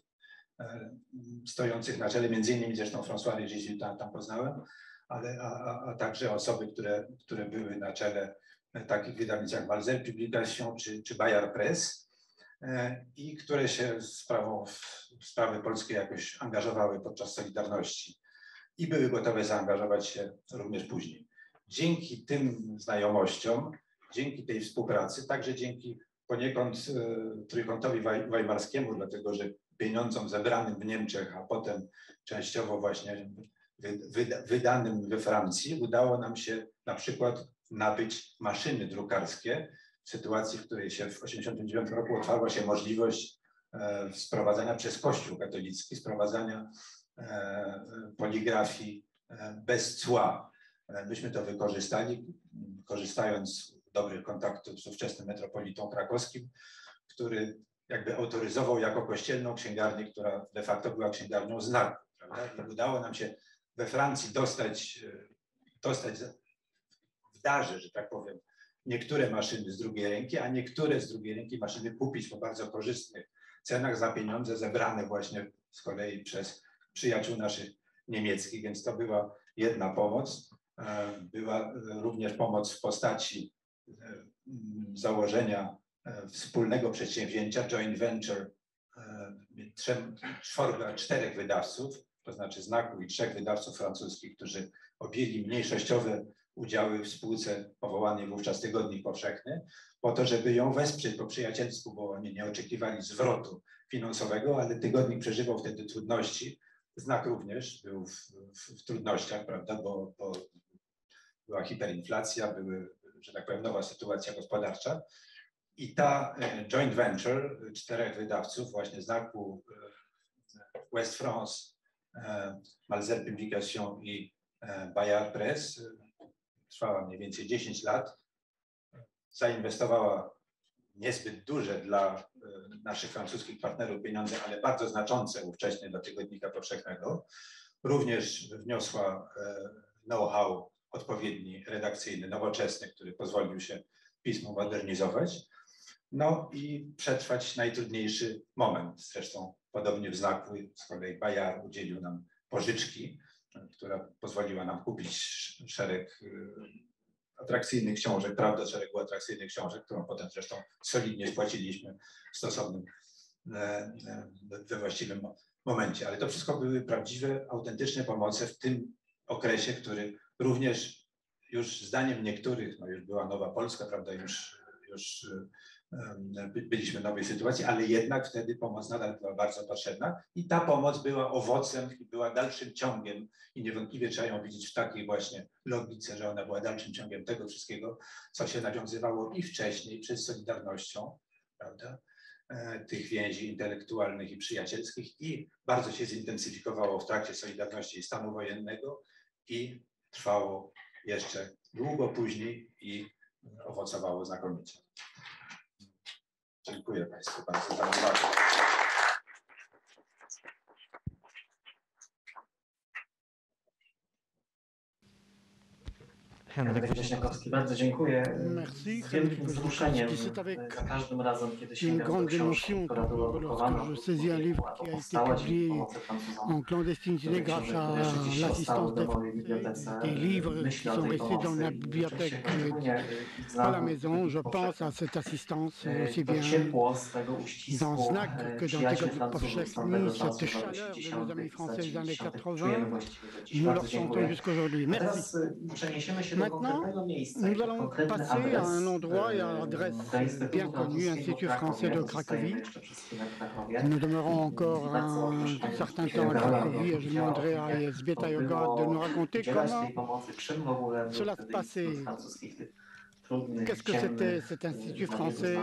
stojących na czele, między innymi zresztą François i tam, tam poznałem, ale, a, a także osoby, które, które były na czele takich wydawnictw jak Balzer Publication czy, czy Bayard Presse, i które się sprawą, w sprawy polskie jakoś angażowały podczas Solidarności i były gotowe zaangażować się również później. Dzięki tym znajomościom, dzięki tej współpracy, także dzięki poniekąd e, trójkątowi waj, weimarskiemu, dlatego że pieniądzom zebranym w Niemczech, a potem częściowo właśnie wy, wyda, wydanym we Francji, udało nam się na przykład nabyć maszyny drukarskie, w sytuacji, w której się w tysiąc dziewięćset osiemdziesiątym dziewiątym roku otwarła się możliwość e, sprowadzania przez Kościół katolicki, sprowadzania e, poligrafii e, bez cła. E, myśmy to wykorzystali, korzystając z dobrych kontaktów z ówczesnym metropolitą krakowskim, który jakby autoryzował jako kościelną księgarnię, która de facto była księgarnią znaku. Prawda? I udało nam się we Francji dostać, dostać w darze, że tak powiem, niektóre maszyny z drugiej ręki, a niektóre z drugiej ręki maszyny kupić po bardzo korzystnych cenach za pieniądze zebrane właśnie z kolei przez przyjaciół naszych niemieckich, więc to była jedna pomoc. Była również pomoc w postaci założenia wspólnego przedsięwzięcia, joint venture trzem, czworga, czterech wydawców, to znaczy Znaku i trzech wydawców francuskich, którzy objęli mniejszościowe udziały w spółce powołanej wówczas Tygodnik Powszechny, po to, żeby ją wesprzeć po przyjacielsku, bo oni nie oczekiwali zwrotu finansowego, ale Tygodnik przeżywał wtedy trudności. Znak również był w, w, w trudnościach, prawda, bo, bo była hiperinflacja, były, że tak powiem, nowa sytuacja gospodarcza. I ta joint venture czterech wydawców, właśnie Znaku, Ouest-France, Malzer Publication i Bayard Presse, trwała mniej więcej dziesięć lat, zainwestowała niezbyt duże dla naszych francuskich partnerów pieniądze, ale bardzo znaczące ówcześnie dla Tygodnika Powszechnego. Również wniosła know-how odpowiedni, redakcyjny, nowoczesny, który pozwolił się pismo modernizować. No i przetrwać najtrudniejszy moment. Zresztą podobnie w Znaku z kolei Bayard udzielił nam pożyczki, która pozwoliła nam kupić szereg atrakcyjnych książek, prawda, szeregu atrakcyjnych książek, którą potem zresztą solidnie spłaciliśmy w stosownym, we właściwym momencie. Ale to wszystko były prawdziwe, autentyczne pomoce w tym okresie, który również już zdaniem niektórych, no już była Nowa Polska, prawda, już, już byliśmy w nowej sytuacji, ale jednak wtedy pomoc nadal była bardzo potrzebna i ta pomoc była owocem i była dalszym ciągiem i niewątpliwie trzeba ją widzieć w takiej właśnie logice, że ona była dalszym ciągiem tego wszystkiego, co się nawiązywało i wcześniej przez Solidarnością, prawda, tych więzi intelektualnych i przyjacielskich i bardzo się zintensyfikowało w trakcie Solidarności i stanu wojennego i trwało jeszcze długo później i owocowało znakomicie. Dziękuję Państwu bardzo za uwagę. Henryk Woźniakowski, bardzo dziękuję. Z wielkim wzruszeniem za każdym razem, kiedy sięgam do książki, która była drukowana, była to powstała dzięki pomocy Francuzom, które rzeczywiście się ostały do mojej bibliotece. Myślę o tej pomocy, szczególnie à la maison, je pense à cette assistance aussi bien dans Znak que dans Tygodnik Powszechny, cette chaleur de nos amis français des années quatre-vingts, nous leur chantons jusqu'aujourd'hui. Merci. Maintenant, nous allons passer à un endroit et à une adresse bien connue, l'Institut français de Cracovie. Nous demeurons encore un certain temps à Cracovie et je demanderai à Elżbieta Jogałła de nous raconter comment cela se passait. Qu'est-ce que c'était cet institut français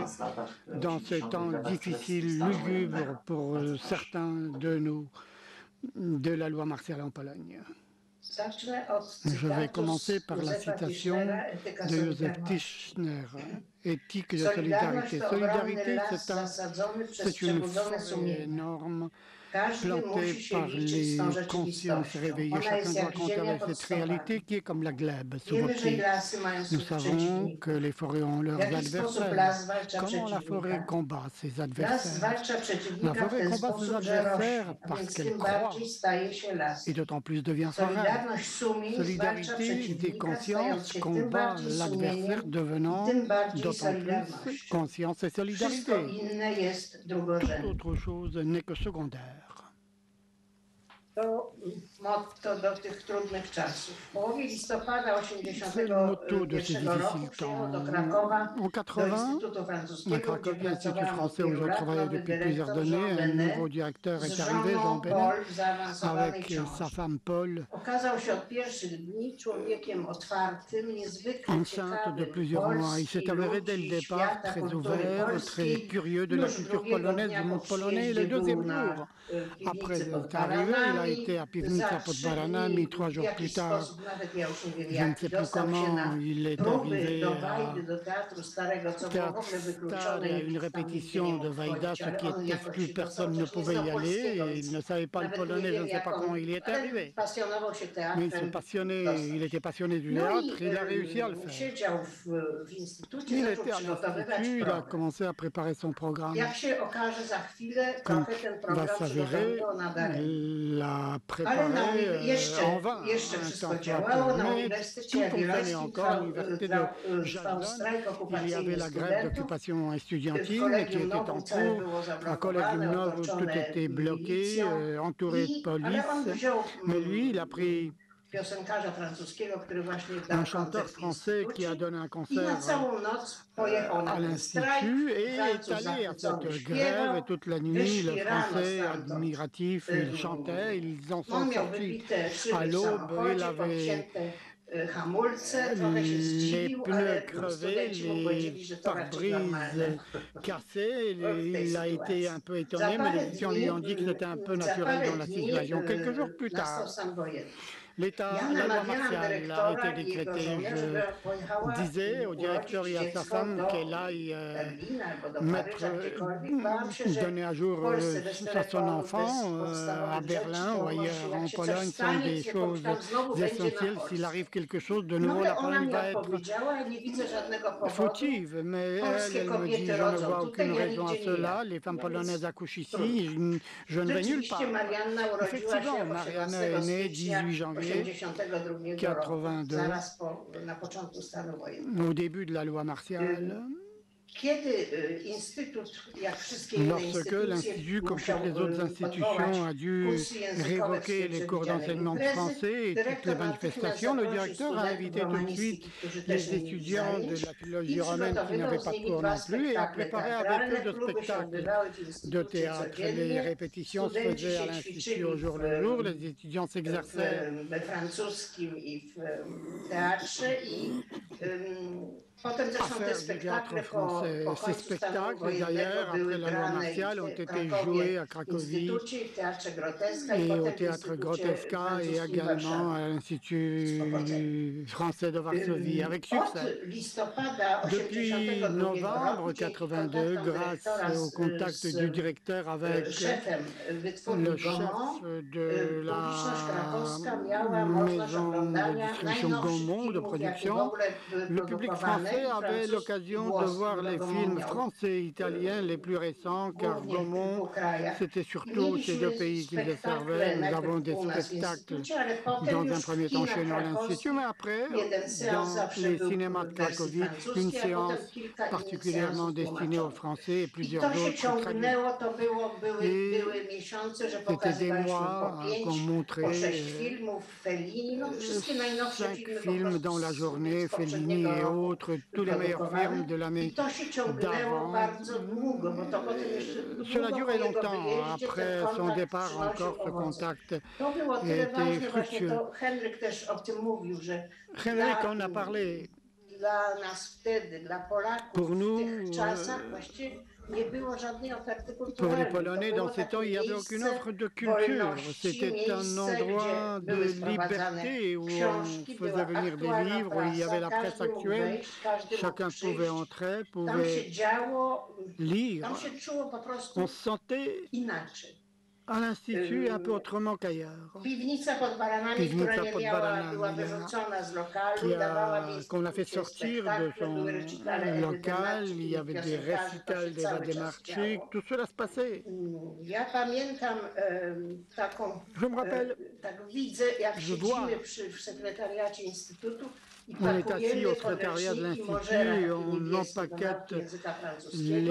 dans ces temps difficiles, lugubres pour certains de nous, de la loi martiale en Pologne? Je vais commencer par la citation de Józef Tischner, Éthique de solidarité. Solidarité, c'est un, c'est une énorme plantée par les consciences réveillées. Chacun doit conserver cette réalité qui est comme la glèbe sous vos pieds. Nous savons que les forêts ont leurs adversaires. Comment la forêt combat ses adversaires? La forêt combat ses adversaires parce qu'elle croit et d'autant plus devient sereine. Solidarité des consciences combat l'adversaire devenant d'autant plus conscience et solidarité. Toute autre chose n'est que secondaire. To motto do tych trudnych czasów. W połowie listopada osiemdziesiątego pierwszego roku przyjechał do Krakowa, do Instytutu Francuskiego, gdzie pracowałem od wielu lat. Nowy dyrektor Jean-Paul, z Jean-Paul w zaawansowanej książce. Okazał się od pierwszych dni człowiekiem otwartym, niezwykle ciekawym Polski, ludzi, świata, kultury polskiej. Już drugiego dnia po przyjeździe był na piwnicy pod Paranami, Rocard pod baranami, trois jours plus tard, je ne sais plus comment il est arrivé à Théâtre Star, une répétition de Wajda, ce qui était exclu, personne ne pouvait y aller, et il ne savait pas le polonais, je ne sais pas comment il y est arrivé. Mais il se passionnait, il était passionné du théâtre, il a réussi à le faire. Il était à l'Institut, il a commencé à préparer son programme. Comme va s'avérer, l'a préparé euh, en vain. Un temps mais tout fonctionnait encore à l'université de Jardin. Il y avait la grève d'occupation estudiantine qui était en cours. À Collegium Novo, tout était bloqué, euh, entouré de police. Mais lui, il a pris un chanteur français qui a donné un concert à l'Institut et est allé à cette grève et toute la nuit, le français admiratif, il chantait, ils en sont sortis à l'aube, il avait les pneus crevés, les pare-brises cassés, il a été un peu étonné, mais les étudiants lui ont dit que c'était un peu naturel dans la situation. Quelques jours plus tard, L'État, la loi martiale a été décrétée. Je disais au directeur et à sa femme qu'elle aille euh, mettre, euh, donner à jour euh, à son enfant euh, à Berlin ou ailleurs en Pologne sont des choses essentielles. S'il arrive quelque chose de nouveau, la Pologne va être fautive. Mais elle, elle me dit, je ne vois aucune raison à cela. Les femmes polonaises accouchent ici, je, je ne vais nulle part. Effectivement, Mariana est née dix-huit janvier. osiemdziesiątego drugiego, au début de la loi martiale, lorsque l'Institut, comme toutes les autres institutions, a dû révoquer les cours d'enseignement de français et toutes les manifestations, le directeur a invité tout de suite les étudiants de la philologie romaine qui n'avaient pas de cours non plus et a préparé avec eux de spectacles de théâtre. Les répétitions se faisaient à l'Institut au jour le jour, les étudiants s'exerçaient. À faire du théâtre français. Ces spectacles, d'ailleurs, après la loi martiale, ont été joués à Cracovie et au théâtre Grotewska et également à l'Institut français de Varsovie, avec succès. Depuis novembre quatre-vingt-deux, grâce au contact du directeur avec le chef de la maison de distribution Gaumont de production, le public français avait l'occasion de voir les films français et italiens les plus récents, car Gaumont, c'était surtout ces deux pays qui desservaient. Nous avons des spectacles dans un premier temps chez nous à l'Institut, mais après, dans les cinémas de Cracovie, une séance particulièrement destinée aux Français et plusieurs autres traduits. Et c'était des mois qu'on montrait cinq films dans la journée, Fellini et autres, tous les meilleurs films de l'année d'avant. Cela durait longtemps. Après son départ, encore ce contact était fructueux. Henryk en a parlé. Pour nous, pour les Polonais, dans ces temps, il n'y avait aucune offre de culture. C'était un endroit de liberté où on faisait venir des livres, où il y avait la presse actuelle. Chacun pouvait entrer, pouvait lire. On se sentait à l'Institut un peu autrement qu'ailleurs. Piwnica pod baranami, qu'on a fait sortir de son local, il y avait des récitals, des démarches, tout cela se passait. Je me rappelle, je vois, on est assis au secrétariat de l'Institut et on empaquette les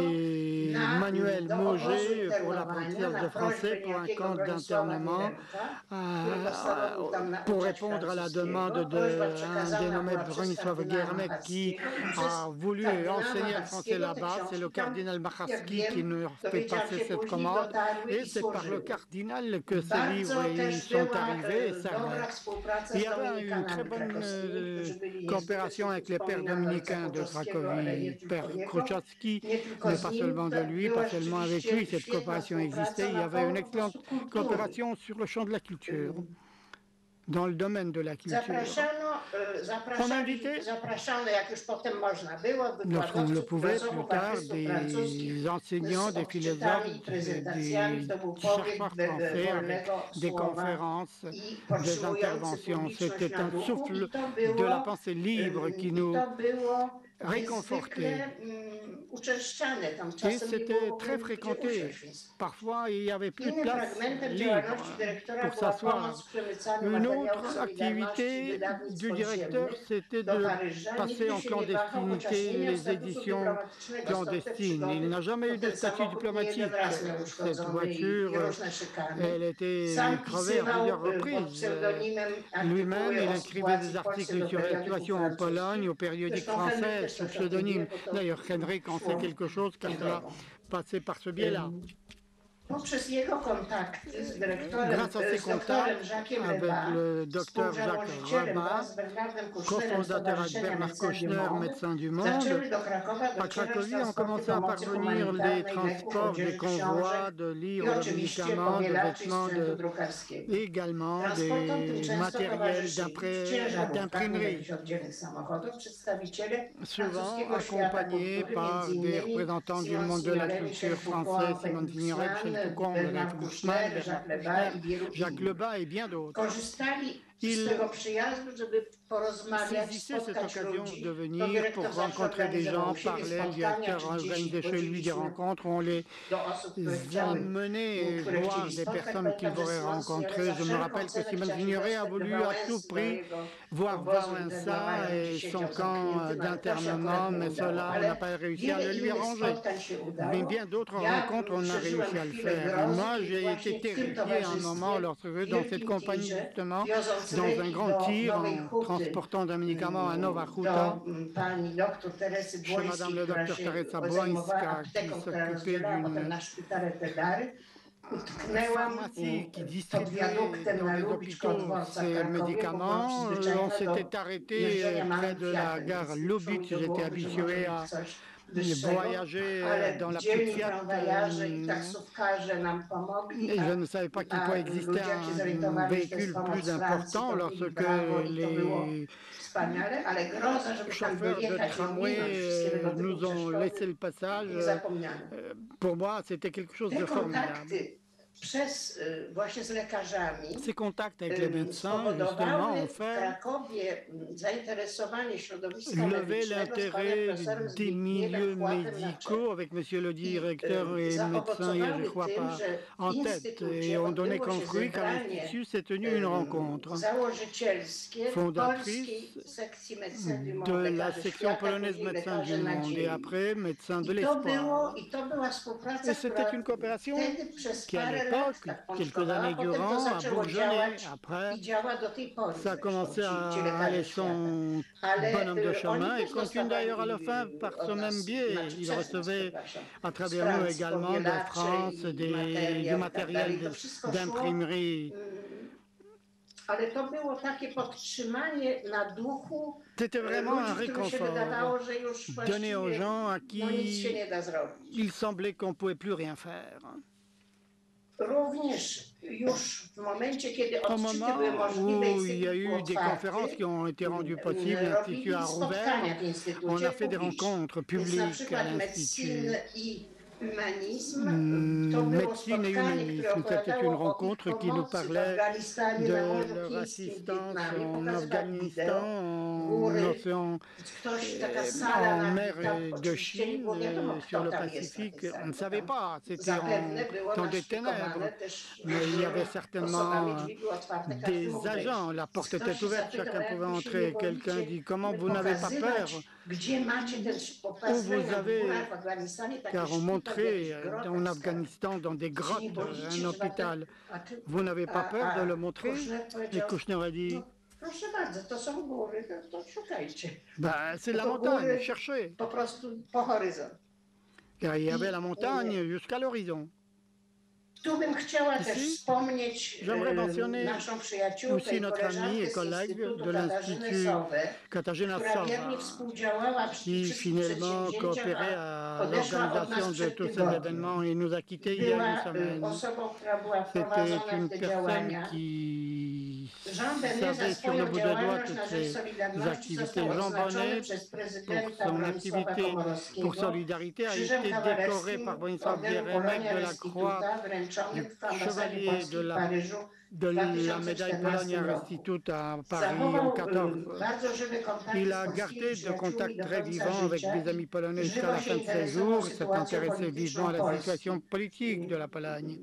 manuels Mauger pour l'apprentissage de français pour un camp d'internement euh, pour répondre à la demande d'un dénommé Bronisław Giermek qui a voulu enseigner le français là-bas. C'est le cardinal Macharski qui nous fait passer cette commande et c'est par le cardinal que ces livres sont arrivés et servent. Il y avait une très bonne euh, coopération avec les pères dominicains de Cracovie. Père Kruczewski, mais pas seulement de lui, pas seulement avec lui, cette coopération existait. Il y avait une excellente coopération sur le champ de la culture. dans le domaine de la culture. Zapraszano, zapraszali, zapraszano, jak już potem można było, wykładowców filozofów, artystów francuskich, z odczytami i prezentacjami, to był powiek wolnego słowa i potrzebujący publiczność na ruchu. I to było, i to było niezwykle uczęszczane. Tam czasem nie było uczestnictwa. Innym fragmentem działalności dyrektora była pomoc w przemycaniu materiałów solidarności wydawnictw podziemnych do Paryża. Nigdy się nie wahał, chociaż nie miał statusu dyplomatycznego stopnia przyszłony, to ten samochód nie jeden raz miał uszkodzony i różne szykany. Sam pisywał pod pseudonimem artykuły o sytuacji w Pologne, au périodique français, sous pseudonyme. D'ailleurs, Henryk en sait quelque chose car il a passé par ce biais-là. Poprzez jego kontakty z dyrektorem, z doktorem Jacques'em Rabat, współzałożycielem oraz Bernardem Kouchnerem Stowarzyszenia Médecins du Monde, zaczęły do Krakowa docierać transporty pomocy humanitarnej, leków, odzieży, książek i oczywiście powielaczy i sprzętu drukarskiego. Transportom tym często towarzyszyli w ciężarówkach wywożących samochodów przedstawiciele francuskiego świata kultury, m.in. Signorelli, Chefoucault, Pekisman, Bernard Kouchner, Jacques Lebas et bien d'autres. Il saisissait cette occasion de venir pour rencontrer des gens, parler, le directeur organisait chez lui des rencontres, on les amenait voir des personnes qu'il aurait rencontrées. Je me rappelle que Simone Signoret a voulu à tout prix voir Wałęsa et son camp d'internement, mais cela, on n'a pas réussi à le lui arranger. Mais bien d'autres rencontres, on a réussi à le faire. Et moi, j'ai été terrifié un moment lorsque dans cette compagnie, justement, dans un grand tir, en transportant d'un médicament à Nowa Huta, chez Madame le docteur Teresa Błońska, qui s'occupait d'une utknęłam pod wiaduktem na Lubiczko dworca Krakowa, on s'était arrêté près de la gare Lubicz, j'étais habitué à voyager dans la petite Fiat, et je ne savais pas qu'il pouvait exister un véhicule plus important lorsque les chauffeurs de tramway nous ont laissé le passage. Pour moi, c'était quelque chose de formidable. Przez właśnie z lekarzami spowodowały w Krakowie zainteresowanie środowiska medycznego z panem profesorem Zbigniewem Chłodem-Zaczem. Zaowocowały tym, że instytucie odbyło się zebranie założycielskie polskiej sekcji Médecins du Monde, lekarzy świata, później lekarzy nadziei. I to było, i to była współpraca, która wtedy przez parę quelques années durant, à bourgeonner. Après, ça a commencé à aller son bonhomme de chemin et continue d'ailleurs à la fin par ce même biais. Il recevait à travers nous également de France des, du matériel d'imprimerie. Ale to było takie podtrzymanie na duchu ludzi, którym się wydawało, że już właściwie no, nic się nie da zrobić. Il semblait qu'on pouvait plus rien faire. Również już w momencie, kiedy odczyty były możliwe instytut otwarty, robili spotkania w instytucie publicznym, więc na przykład medycyny i humanism, to było spotkanie, które opowiadało o ich pomocy w Afganistanie, na Morzu Chińskim, Wietnamie, pokazywały wideo, góry, ktoś, taka sala na widok, oczywiście nie było wiadomo, kto tam jest napisany. Zapewne było naszykowane też osobami, drzwi były otwarte, każdy mógł wejść. Ktoś się zapytał, jak się nie boicie pokazywać, gdzie macie ten opasek na górach w Afganistanie, takie sztuki. En Afghanistan, dans des grottes, un hôpital. Vous n'avez pas peur de le montrer? Et Kouchner a dit, proszę bardzo, to są góry, to szukajcie. C'est la montagne, cherchez. Po prostu po horyzont. Car il y avait la montagne jusqu'à l'horizon. Tu bym chciała też wspomnieć naszą przyjaciółkę i koleżankę z Instytutu Katarzynę Sowę, która wiernie współdziałała przy wszystkich przedsięwzięciach, odeszła od nas przed tygodniem. Była osobą, która była wprowadzona w te działania. Rząd Emierza swoją działalność na rzecz Solidarności został oznaczony przez prezydenta Bronisława Komorowskiego Krzyżem Kawarerskim Orderu Polonia Restituta wręczonym w ambasadzie polskiej w Paryżu de la médaille Polonia Restituta à Paris en quatorze. Il a gardé de contacts très vivants avec des amis polonais jusqu'à la fin de ses jours, s'est intéressé vivement à la situation politique de la Pologne.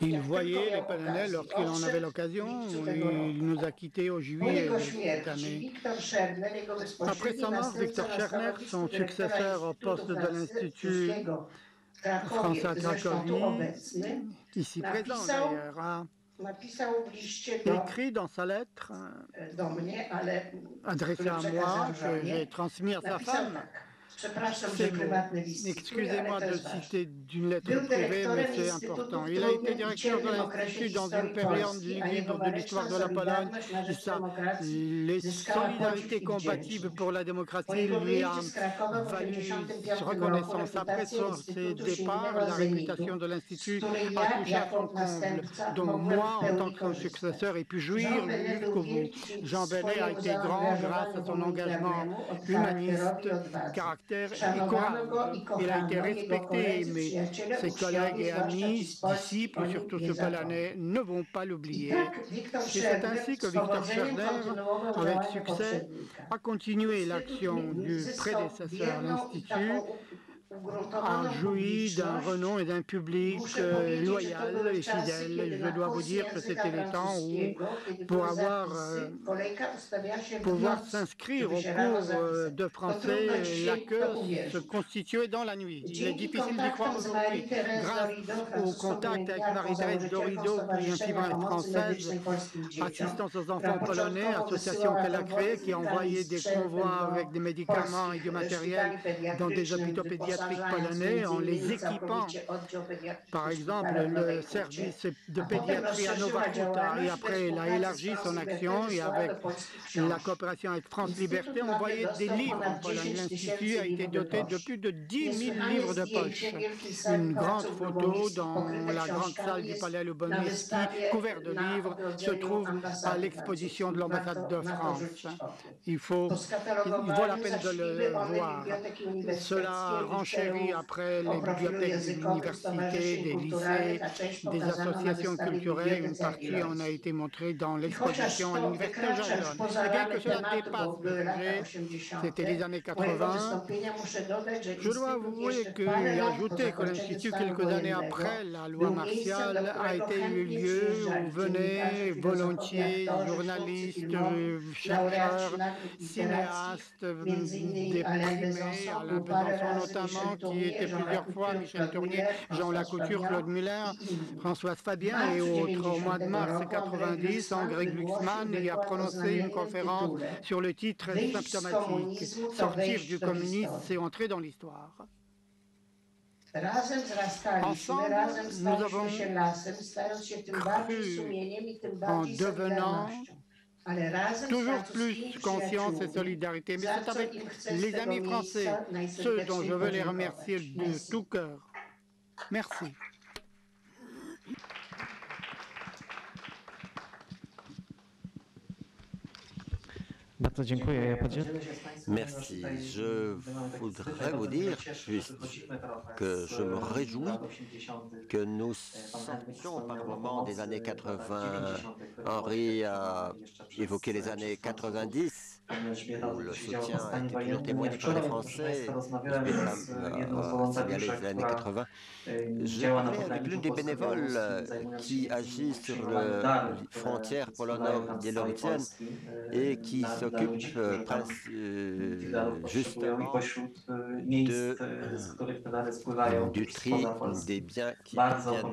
Il voyait les Polonais lorsqu'il en avait l'occasion. Il nous a quittés au juillet cette année. Après sa mort, Victor Scherner, son successeur au poste de l'Institut François ici présent d'ailleurs, a écrit dans sa lettre adressée à moi, que j'ai transmise à sa femme. Excusez-moi de citer d'une lettre privée, mais c'est important. Il a été directeur de l'Institut dans une période libre de l'histoire de la Pologne. Les solidarités combatives pour la démocratie lui a valu reconnaissance. Après ses départs, la réputation de l'Institut a touché à son comble, dont moi, en tant que son successeur, ai pu jouir jusqu'au bout. Jean Béret a été grand grâce à son engagement humaniste, caractère et courage. Il a été respecté et aimé. Ses collègues et amis, disciples, surtout ceux polonais, ne vont pas l'oublier. C'est ainsi que Victor Scherner, avec succès, a continué l'action du prédécesseur à l'Institut, a joui d'un renom et d'un public euh, loyal et fidèle. Je dois vous dire que c'était les temps où, pour avoir, euh, pouvoir s'inscrire au cours euh, de français, la queue se constituait dans la nuit. Il est difficile d'y croire aujourd'hui. Grâce au contact avec Marie-Thérèse Dorido, écrivain française, assistance aux enfants polonais, association qu'elle a créée, qui envoyait des convois avec des médicaments et du matériel dans des hôpitaux pédiatriques polonais en les équipant. Par exemple, le service de pédiatrie à Nowa Huta, et après elle a élargi son action et avec la coopération avec France Liberté, on voyait des livres en Pologne. L'Institut a été doté de plus de dix mille livres de poche. Une grande photo dans la grande salle du palais Lubomirski, couverte de livres, se trouve à l'exposition de l'ambassade de France. Il faut, il vaut la peine de le voir. Cela renchérit après les bibliothèques des universités, des lycées, des associations culturelles. Une partie en a été montrée dans l'exposition à l'université Jagellonne. Bien que cela dépasse le budget, c'était les années quatre-vingt. Je dois avouer que, et ajouter que l'Institut, quelques années après la loi martiale, a été le lieu où venaient volontiers journalistes, chercheurs, cinéastes, déprimés, Alain Besançon notamment, qui étaient plusieurs fois, Michel Tournier, Jean Lacouture, Claude Muller, François Fabien et autres. Au mois de mars quatre-vingt-dix, André Glucksmann y a prononcé une conférence sur le titre symptomatique « Sortir du communisme, c'est entrer dans l'histoire ». Ensemble, nous avons cru en devenant toujours plus conscience et solidarité, mais c'est avec les amis français, ceux dont je veux les remercier de tout cœur. Merci. Merci. Je voudrais vous dire que je me réjouis que nous sortions par moment des années quatre-vingt. Henri a évoqué les années quatre-vingt-dix. Où le soutien était toujours témoigné par les Français, c'est bien les années quatre-vingt. J'ai parlé avec l'une des bénévoles qui agit sur la frontière polono-biélorussienne et qui s'occupe justement de, du tri des biens qui viennent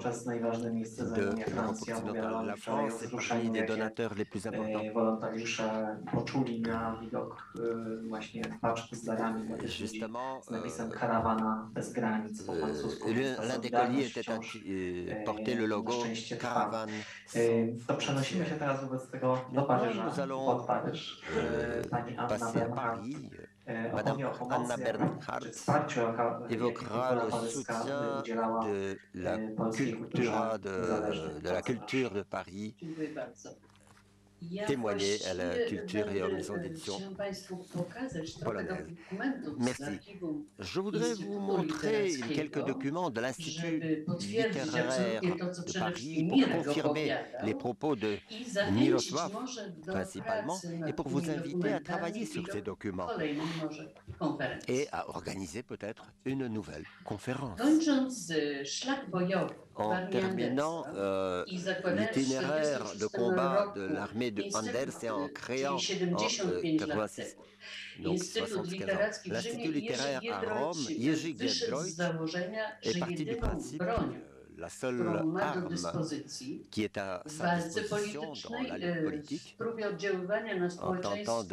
de l'Europe occidentale. La France est parmi les donateurs les plus importants. Justement, euh, l'un des colis était un, euh, portait le logo Caravane. Nous allons euh, passer à Paris. Madame Anna Bernhardt évoquera le soutien de la cultura de, de la culture de Paris, témoigner à la culture et aux maisons d'édition polonaises. Merci. Je voudrais vous montrer quelques documents de l'Institut littéraire de Paris pour confirmer les propos de Mirosław, principalement, et pour vous inviter à travailler sur ces documents et à organiser peut-être une nouvelle conférence. En terminant euh, l'itinéraire de combat de l'armée de Anders et en créant en mille neuf cent quatre-vingt-six, donc soixante-quinze ans, l'Institut littéraire à Rome, Jerzy Giedroyc, est parti du principe que la seule arme qui est à sa disposition dans la lutte politique, en tentant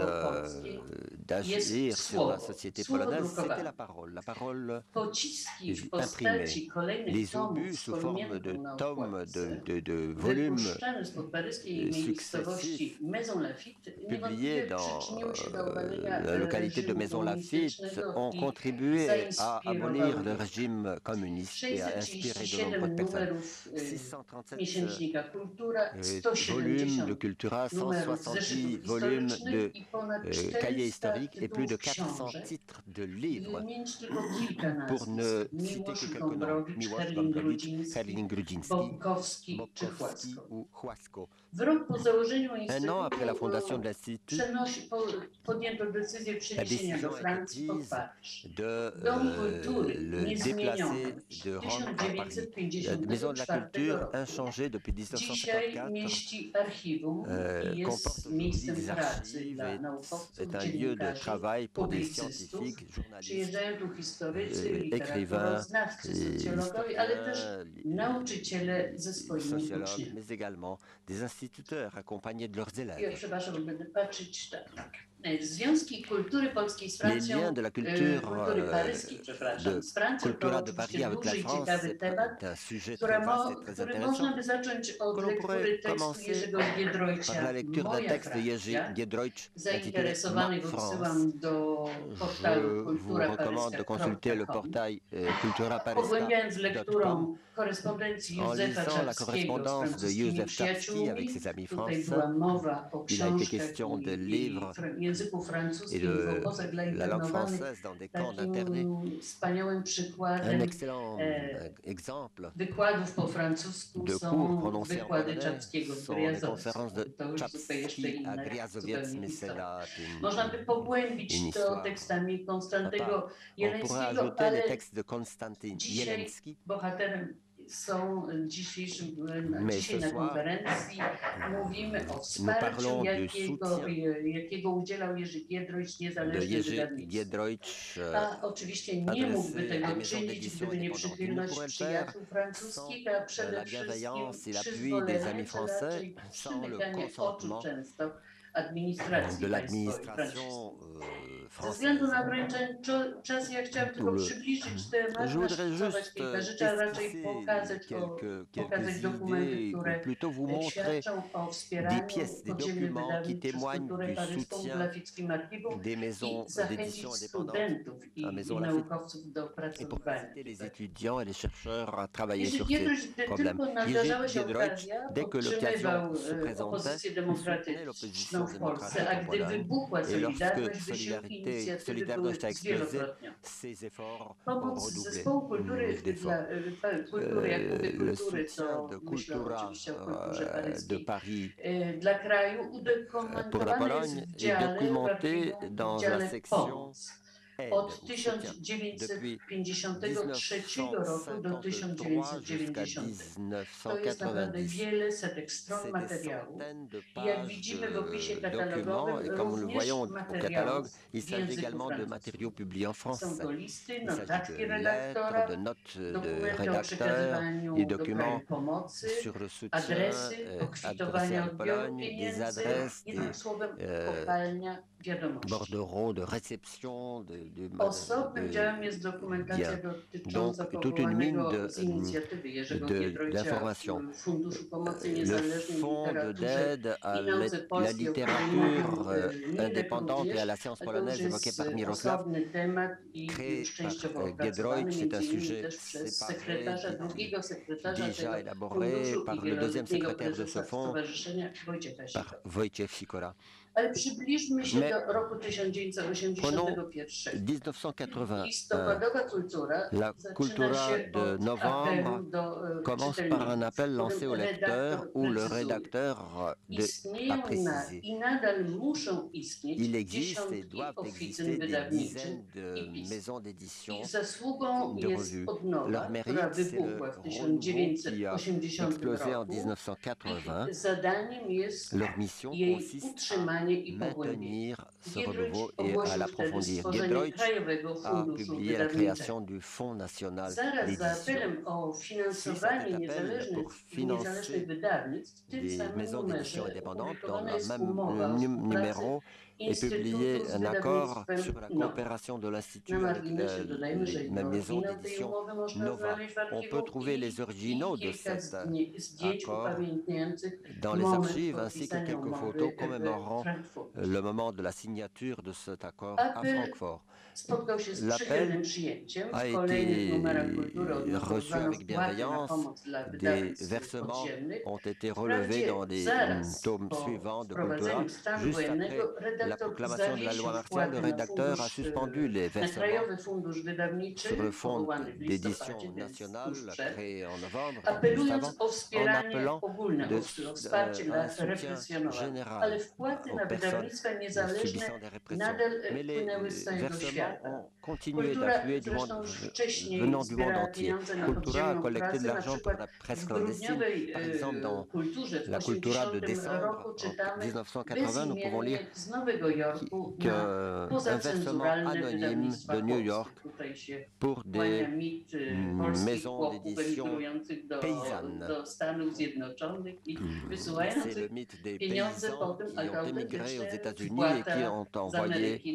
d'agir sur la société polonaise, c'était la parole, la parole imprimée. Les obus sous forme de tomes, de, de, de volumes successifs publiés dans euh, la localité de Maison-Lafitte ont contribué à abolir le régime communiste et à inspirer de nombreuses personnes. six cent trente-sept volumes de Cultura, cent soixante-dix volumes de euh, cahiers historiques, et plus de quatre cents titres de livres, pour ne citer que quelques noms, Miłosz, Herling-Grudziński, Bobkowski ou Chłasko. Un an après la fondation de l'Institut, la décision a été prise de euh, le déplacer de Rome à Paris. La Maison de la Culture, inchangée depuis mille neuf cent cinquante-quatre, euh, comporte aujourd'hui des archives et est un lieu de travail pour des scientifiques, journalistes, euh, écrivains, historiens, sociologues, mais également des instituteurs accompagnés de leurs élèves. Les liens de la culture euh, de Cultura de Paris avec la France est un sujet très vaste et très intéressant que l'on pourrait commencer par la lecture d'un texte de Jerzy Giedroyc intitulé « Ma France ». Je vous recommande de consulter le portail euh, cultura paryska point com en lisant la correspondance de Józef Czapski avec ses amis français. Il a été question de livres et de la langue française dans des camps d'internés. Un excellent exemple de cours prononcés en polonais sont les conférences de Czapski à Griazowiec, mais c'est là une histoire. On pourrait ajouter les textes de Konstantin Jelenski. Są dzisiejszym, na dzisiaj na konferencji mówimy o wsparciu, jakiego, jakiego udzielał Jerzy Giedroyc, niezależny wydawnictwo. A oczywiście nie mógłby tego czynić, gdyby nie przychylność przyjaciół francuskich, a przede wszystkim przyzwolenie, to raczej przymykanie oczu często de l'administration euh, française. Le... Je voudrais juste tester quelques, quelques idées, ou plutôt vous montrer des pièces, des documents qui témoignent du soutien des maisons d'édition indépendantes à Maison Lafitte, et pour inciter les étudiants et les chercheurs à travailler sur ces problèmes. Jerzy Giedroyc, dès que l'occasion se présentait, soutenait l'opposition démocratique, et lorsque Solidarité, Solidarność a explosé, ses efforts ont redoublé les efforts. Euh, le soutien de Kultura euh, de Paris pour la Pologne est documenté dans la section Od tysiąc dziewięćset pięćdziesiątego trzeciego roku do tysiąc dziewięćset dziewięćdziesiątego. To jest naprawdę wiele setek stron materiału. Jak widzimy w opisie katalogowym, również materiałów w języku francuskim. Są to listy, notatki redaktora, dokumenty o przekazywaniu dobrej pomocy, adresy, pokwitowania odbioru pieniędzy, jednym słowem kopalnia wiadomości. Bordereaux de réception de Osobnym działem jest dokumentacja dotycząca powołanego z inicjatywy Jerzego Giedroycia Funduszu Pomocy Niezależnej Literaturze Finanse Polskie indépendante et à la science polonaise évoquée par Mirosław, créé par Giedroyc, c'est un sujet séparé, déjà élaboré par le deuxième secrétaire de ce fonds, par Wojciech Sikora. Ale przybliżmy się Mais do roku tysiąc dziewięćset osiemdziesiątego pierwszego. Listopadowa kultura la cultura de novembre commence par un appel lancé au lecteur où le rédacteur a précisé. Il existe et doivent exister des dizaines de maisons d'édition et de revues. Leur mérite, c'est le renouveau qui a explosé en mille neuf cent quatre-vingts. Leur mission consiste à maintenir ce renouveau et à l'approfondir. Giedroyc a publié la création du Fonds national d'édition. C'est cet appel pour financer des maisons d'édition indépendantes dans le même numéro et publié un accord sur la coopération de l'Institut avec la maison d'édition Nowa. On peut trouver les originaux de cet accord dans les archives ainsi que quelques photos commémorant le moment de la signature de cet accord à Francfort. L'appel a été reçu avec bienveillance, des versements ont été relevés dans des tomes suivants de Cultura. Juste après la proclamation de la loi martiale, le rédacteur a suspendu les versements sur le fonds d'édition nationale créé en novembre, en appelant de soutien général aux personnes subissant des répressions. Mais les versements ont continué d'affluer venant du monde entier. Cultura a collecté de l'argent pour la presse clandestine. Par exemple, dans la Cultura de décembre mille neuf cent quatre-vingts, nous pouvons lire qu'un versement anonyme de New York pour des maisons d'édition paysannes. C'est le mythe des paysans qui ont émigré aux États-Unis et qui ont envoyé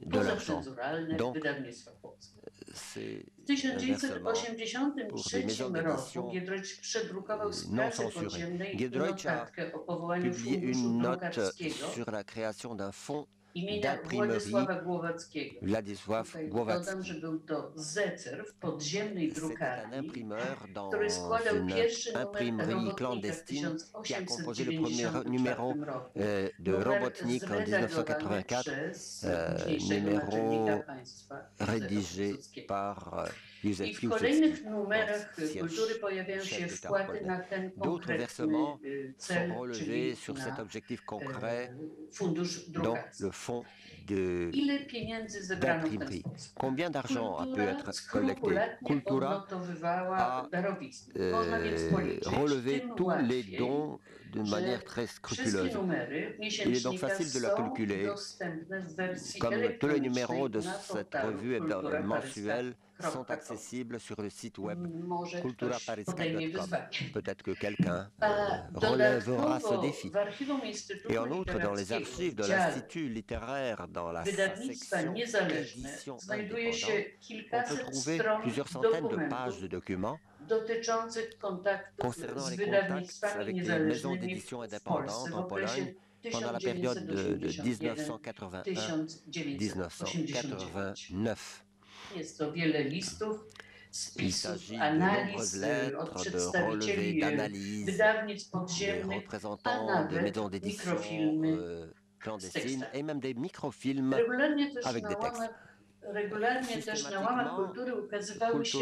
de l'argent. Donc, c'est w tysiąc dziewięćset osiemdziesiątym trzecim roku Giedroyc przedrukował z pracy podziemnej notatkę o powołaniu Funduszu Drukarskiego imienia Władysława Głowackiego. Tutaj dodam, że był to zecer w podziemnej drukarni, który składał pierwszy numer Robotnika w tysiąc osiemset dziewięćdziesiątym czwartym roku, numer zredagowany przez dzisiejszego naczelnika państwa Józefa. I w kolejnych numerach Kultury pojawiają się wpłaty na ten konkretny cel, czyli na fundusz drukarski. De, Ile pieniędzy zebrano w ten sposób? Combien d'argent a pu être collecté? Cultura a euh, relevé tous les dons d'une manière très scrupuleuse. Il est donc facile de la calculer, comme tous les numéros de cette revue mensuelle sont accessibles sur le site web kultura paryska kropka com. Peut-être que quelqu'un relèvera ce défi. Et en outre, dans les archives de l'Institut littéraire, dans la section édition indépendante, on peut trouver plusieurs centaines de pages de documents dotyczących kontaktów z wydawnictwami niezależnymi w Polsce w okresie pendant la période de mille neuf cent quatre-vingt-un à mille neuf cent quatre-vingt-neuf. Jest to wiele listów, spisów, analiz od przedstawicieli wydawnictw podziemnych, a nawet mikrofilmy z tekstami. Regularnie też na łamach Regularnie też na łamach kultury ukazywały się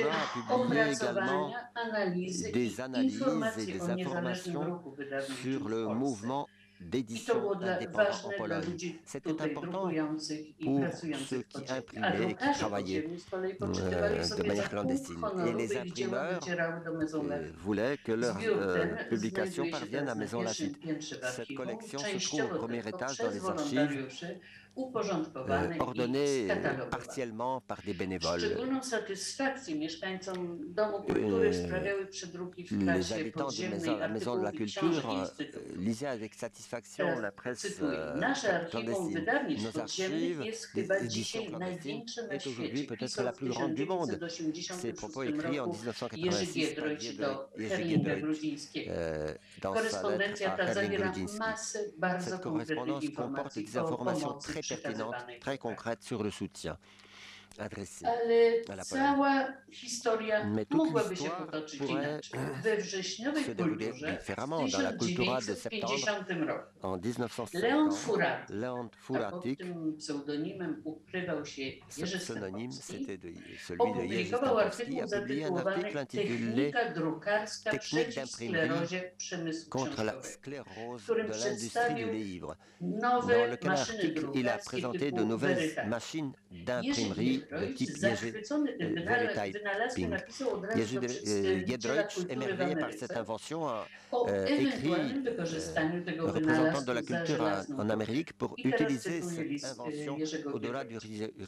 opracowania, analizy i informacje o niezależnym ruchu wydawniczym w Polsce. I to było ważne dla ludzi tutaj drukujących i pracujących w podziemiu. A drukarze podziemni z kolei poczytywali sobie za pół honorowych dzieła wycierały do Maison Lafitte. Zbiór ten znajduje się teraz na pierwszym piętrze w archiwum, częściowo tylko przez wolontariuszy uporządkowane i skatalogowane. Szczególną satysfakcję mieszkańcom Domu Kultury sprawiały przedruki w prasie podziemnej artykułów i książek Instytutu. Cytuję, nasze archiwum wydawnictw podziemnych jest chyba dzisiaj największe na świecie. Pisał w tysiąc dziewięćset osiemdziesiątym szóstym roku Jerzy Giedroyc do Herlinga-Grudzińskiego. Korespondencja ta zawiera masę bardzo konkretnych informacji o pomocy przekazywanej. Ale cała historia mogłaby się potoczyć inaczej. We wrześniowej kulturze w tysiąc dziewięćset pięćdziesiątym roku Leon Furatik, a pod tym pseudonimem ukrywał się Jerzy Stępowski, opublikował artykuł zatytułowany Technika drukarska przeciw sklerozie przemysłu książkowego, w którym przedstawił nowe maszyny drukarskie typu Verytype. Le type Jerzy Giedroyc, émerveillé par cette invention, a écrit représentant de la culture en Amérique pour utiliser cette invention au-delà du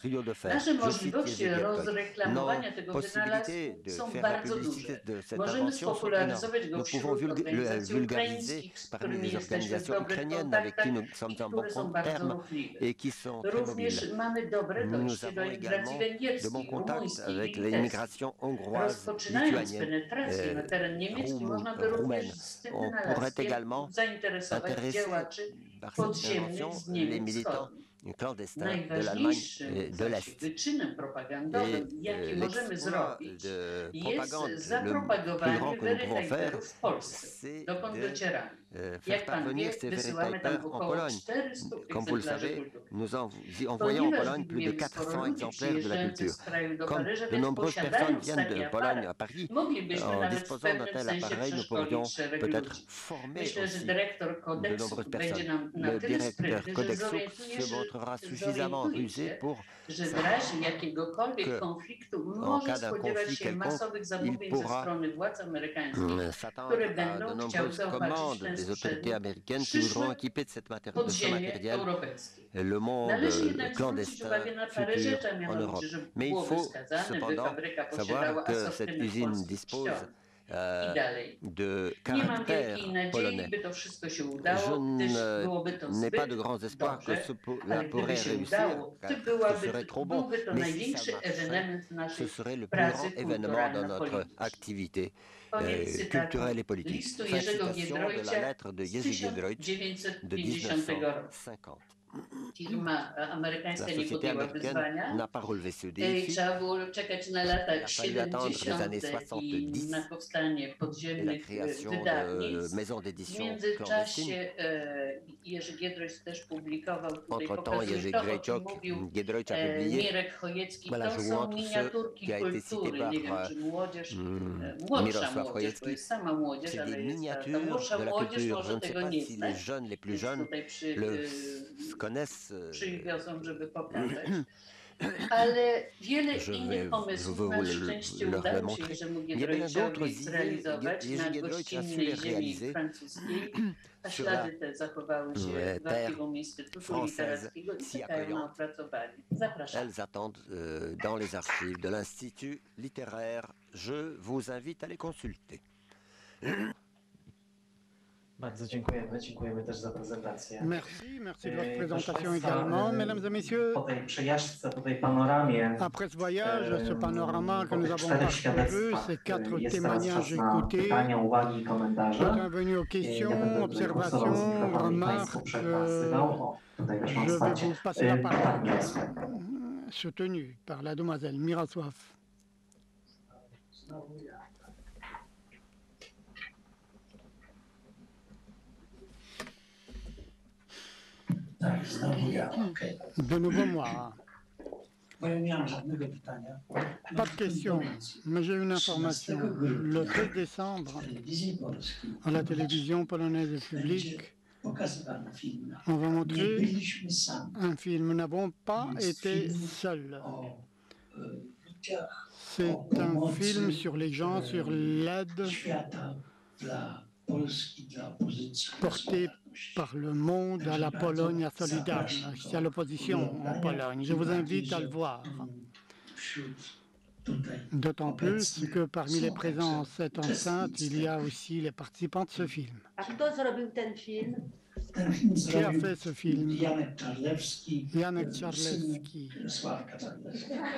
rideau de fer. Je cite Jerzy Giedroyc. Nos possibilités de faire la publicité de cette invention sont énormes. Nous pouvons le vulgariser parmi les organisations ukrainiennes avec qui nous sommes en bon terme et qui sont très mobiles. Nous avons également de bons contacts avec l'immigration hongroise, lituanienne, euh, roumaine. On pourrait également intéresser par cette invention les militants clandestins de l'Allemagne de l'Est. Et l'exploit de propagande le plus grand que nous pouvons faire, c'est de faire parvenir ces Verytypers en Pologne. Comme vous le savez, nous envoyons en Pologne plus de quatre cents exemplaires de la culture. Comme de nombreuses personnes viennent de Pologne à Paris, en disposant d'un tel appareil, nous pourrions peut-être former aussi de nombreuses personnes. Le directeur Codexu se montrera suffisamment rusé pour savoir qu'en cas d'un conflit quelconque, il pourra s'attendre à de nombreuses commandes des autorités américaines qui voudront équiper de, cette matérie, de ce matériel le monde clandestin futur en Europe. Mais il faut cependant savoir que cette usine dispose Euh, de caractère polonais. Je n'ai pas de grands espoirs que cela pourrait réussir, ce serait trop bon, mais si ça marchait, ce serait le plus grand événement dans notre activité euh, culturelle et politique. Citation de la lettre de Jerzy Giedroyc de mille neuf cent cinquante. Firma amerykańska nie podjęła wyzwania i trzeba było czekać na lata siedemdziesiąte i na powstanie podziemnych wydawnictw. W międzyczasie Jerzy Giedroyc też publikował, tutaj pokazuje to, o czym mówił Mirek Chojecki, to są miniaturki kultury, nie wiem czy młodzież, młodsza młodzież, to jest sama młodzież, ale jest ta młodsza młodzież może tego nie znać, jest tutaj przy przywiozą, żeby pokazać, ale wiele innych pomysłów na szczęście udało się Jerzemu Giedroycowi zrealizować na gościnnej ziemi francuskiej, a ślady te zachowały się w Archiwum Instytutu Literackiego i czekają na opracowanie. Zapraszam. Elles attendent dans les archives de l'Institut littéraire. Je vous invite à les consulter. Bardzo dziękujemy. Dziękujemy też za prezentację. Merci, merci de votre présentation également, mesdames et messieurs. Po tej przejażdżce, po tej panoramie, après ce voyage, ce panorama que nous avons parcouru, ces quatre témoignages écoutés, sont venus aux questions, observations, remarques. Je vais vous passer la parole, soutenue par la demoiselle Mirosław. Tak, znowu ja, okej. De nouveau moi. Bo ja nie mam żadnego pytania. Pas de question, mais j'ai une information. Le treize décembre, à la télévision polonaise publique, on va montrer un film. Nous n'avons pas été seuls. C'est un film sur les gens, sur l'aide portée par le monde à la Pologne, à Solidarność, à l'opposition en Pologne. Je vous invite à le voir. D'autant plus que parmi les présents en cette enceinte, il y a aussi les participants de ce film. Qui a fait ce film? Janek Czarlewski,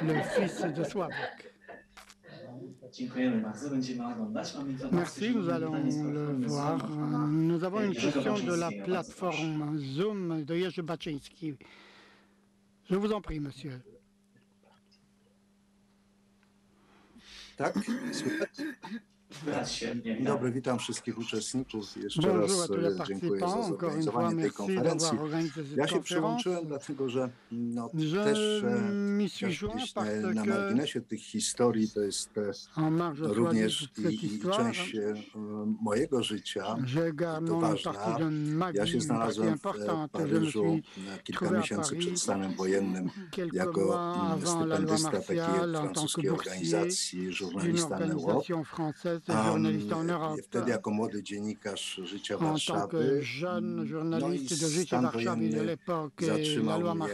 le fils de Sławek. Merci, nous allons le voir. Nous avons une question de la plateforme Zoom de Jerzy Baczyński. Je vous en prie, monsieur. Tak? Słychać? Dobry, witam wszystkich uczestników. Jeszcze raz dziękuję za zorganizowanie tej konferencji. Ja się przyłączyłem, dlatego że no, też na marginesie tych historii to jest również i, i część mojego życia, to ważna. Ja się znalazłem w Paryżu kilka miesięcy przed stanem wojennym jako stypendysta takiej francuskiej organizacji Journalista en Europe. Um, wtedy jako młody dziennikarz Życia Warszawy, no i stan wojenny zatrzymał mnie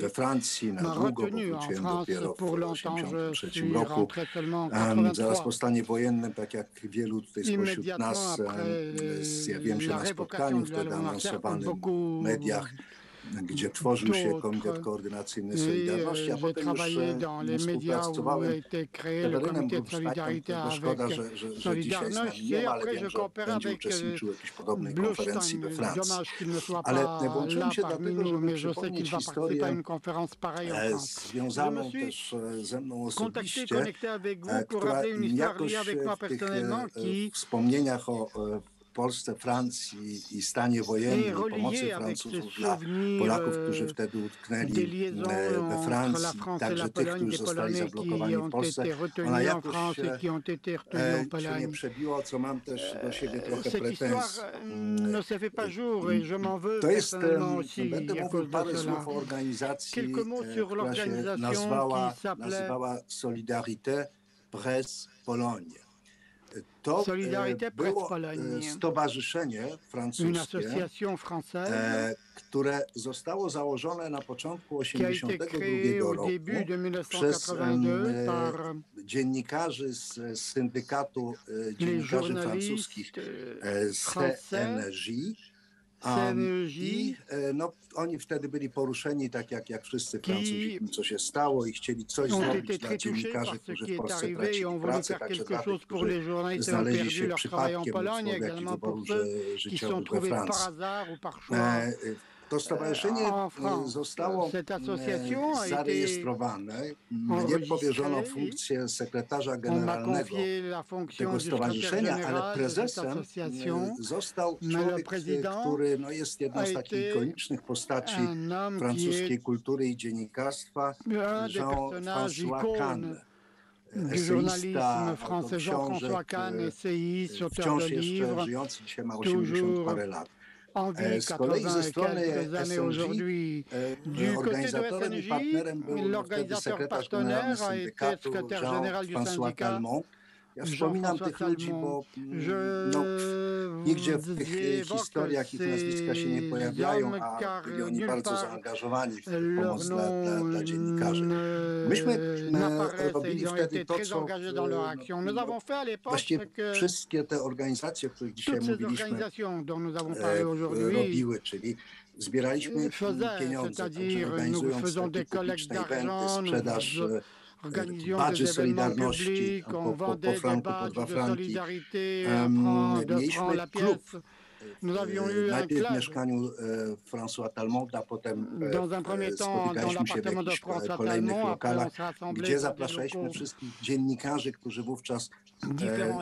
we Francji na długo, bo wróciłem dopiero w tysiąc dziewięćset osiemdziesiątym trzecim roku. Um, zaraz po stanie wojennym, tak jak wielu tutaj spośród nas, zjawiłem się na spotkaniu wtedy anonsowanym w mediach, gdzie tworzył się Komitet Koordynacyjny Solidarności, a potem już współpracowałem z Eweliną Blusztajn. Szkoda, że, że, że dzisiaj z nami nie ma, ale wiem, że będzie uczestniczył w jakiejś podobnej konferencji we Francji. Ale włączyłem się dlatego, żeby przypomnieć historię związaną też ze mną osobiście, która jakoś w tych wspomnieniach o w Polsce, Francji i stanie wojennym, pomocy Francuzów dla Polaków, którzy wtedy utknęli we Francji, także tych, którzy zostali zablokowani w Polsce. Ona jakoś się nie przebiła, co mam też do siebie trochę pretensji. To jest, będę mówił parę słów o organizacji, która się nazwała, nazywała Solidarité Presse Pologne. To było stowarzyszenie francuskie, które zostało założone na początku tysiąc dziewięćset osiemdziesiątego drugiego roku przez dziennikarzy z syndykatu dziennikarzy francuskich C N J. Um, I no, oni wtedy byli poruszeni, tak jak, jak wszyscy Francuzi, tym, co się stało i chcieli coś zrobić dla dziennikarzy, którzy w Polsce tracili pracę, także dla tych, którzy znaleźli się przypadkiem w jakichś wyborów życiowych we Francji. E, To stowarzyszenie zostało zarejestrowane. Mnie powierzono funkcję sekretarza generalnego tego stowarzyszenia, ale prezesem został człowiek, który no, jest jedną z takich ikonicznych postaci francuskiej kultury i dziennikarstwa, Jean-François Cannes. Du journalisme français Jean-François Cannes, essayiste, auteur de livres, toujours z kolei ze strony S N J, organizatorem i partnerem był wtedy sekretarz generalny syndykatu Jean-François Calmont. Ja wspominam tych ludzi, bo no, nigdzie w tych historiach ich nazwiska się nie pojawiają, a byli oni bardzo zaangażowani w pomoc dla, dla, dla dziennikarzy. Myśmy robili wtedy to, co właściwie wszystkie te organizacje, o których dzisiaj mówiliśmy, robiły, czyli zbieraliśmy pieniądze, także organizując takie publiczne eventy, sprzedaż badży Solidarności po, po, po franku, po dwa franki. Mieliśmy klub. Najpierw w mieszkaniu François Talmonda, potem spotykaliśmy się w kolejnych lokalach, gdzie zapraszaliśmy wszystkich dziennikarzy, którzy wówczas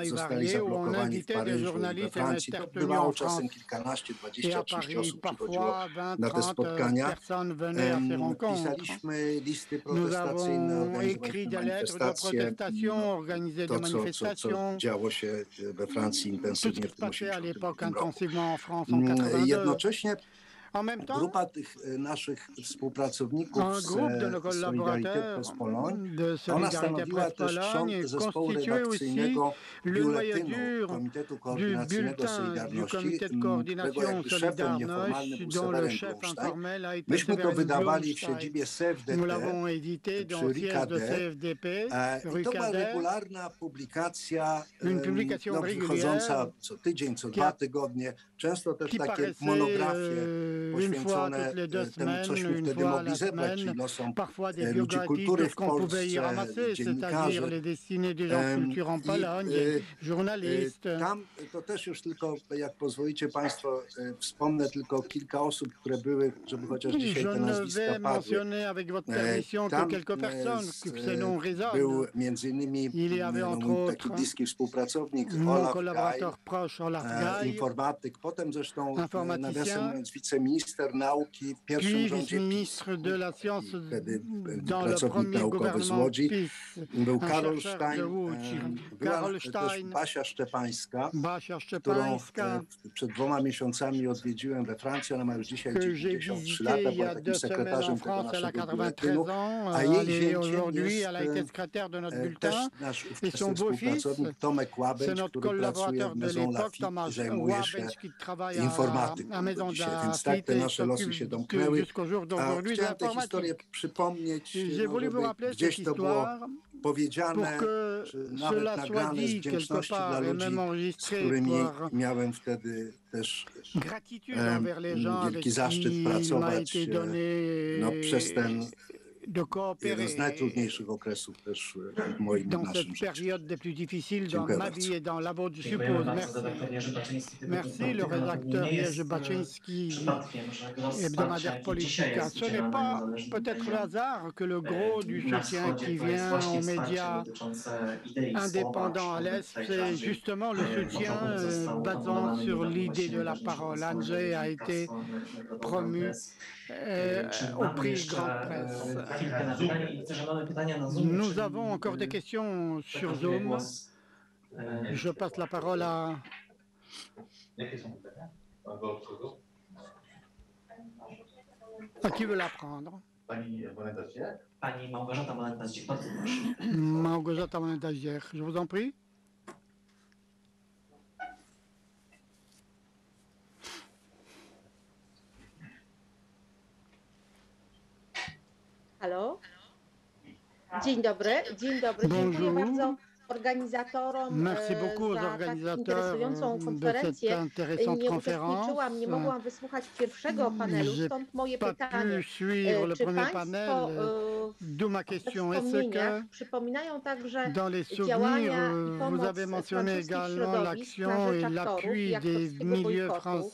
zostali zablokowani w Paryżu, we Francji. To bywało czasem kilkanaście, dwadzieścia, trzydzieści osób przychodziło na te spotkania. Pisaliśmy listy protestacyjne, organizowaliśmy manifestacje, to co, co, co działo się we Francji intensywnie w tym osiemdziesiątym drugim roku. Jednocześnie Grupa tych naszych współpracowników z Solidarité Presse Pologne, ona stanowiła też ksiąg zespołu redakcyjnego biuletynu Komitetu Koordynacyjnego Solidarności, którego jakby szefem nieformalnym był Seweryn Bronstein. Myśmy to wydawali w siedzibie C F D P przy Ricadet. I to była regularna publikacja, no, wychodząca co tydzień, co dwa tygodnie, często też takie monografie poświęcone temu, cośmy wtedy mogli zebrać, czyli losom ludzi kultury w Polsce, dziennikarzy. I tam to też już tylko, jak pozwolicie Państwo, wspomnę tylko kilka osób, które były, żeby chociaż dzisiaj te nazwiska padły. Tam był między innymi taki bliski współpracownik Olaf Gaj, informatyk, potem zresztą nawiasem mówiąc wiceminister nauki w pierwszym rządzie PiS, wtedy pracownik naukowy z Łodzi, był Karol Stein, była też Basia Szczepańska, którą przed dwoma miesiącami odwiedziłem we Francji, ona ma już dzisiaj dziewięćdziesiąt trzy lata, była takim sekretarzem tego naszego biuletynu, a jej zięciem jest też nasz ówczesny współpracownik Tomek Łabędź, który pracuje w Maison Lafitte, zajmuje się informatyką dzisiaj, więc tak te nasze losy się domknęły. A chciałem tę historię przypomnieć, no, gdzieś to było powiedziane, czy nawet nagrane z wdzięczności dla ludzi, z którymi miałem wtedy też e, wielki zaszczyt pracować e, no, przez ten jeden z najtrudniejszych okresów też w moim naszym życiu. Dziękuję bardzo. Dziękujemy bardzo, redaktor Jerzy Baczyński. Merci, le redakteur Jerzy Baczyński, hebdomadaire politique. Ce n'est pas peut-être le hasard que le gros du soutien qui vient aux médias indépendants à l'Est, c'est justement le soutien basant sur l'idée de la parole. Andrzej a été promu au prix Grande Presse. Nous avons encore des questions sur Zoom. Je passe la parole à... à qui veut la prendre? Pani Małgorzata Molenta-Zdziech, bardzo proszę. Małgorzata Molenta-Zdziech, je vous en prie. Halo. Dzień dobry. Dzień dobry. Bonjour. Dziękuję bardzo organizatorom Merci beaucoup za tak interesującą konferencję. Nie uczestniczyłam, nie mogłam wysłuchać pierwszego panelu, stąd moje pytanie. Czy Państwo wspomnieniach przypominają także działania i pomoc francuskich środowisk na rzecz aktorów i aktorskiego bojkotu?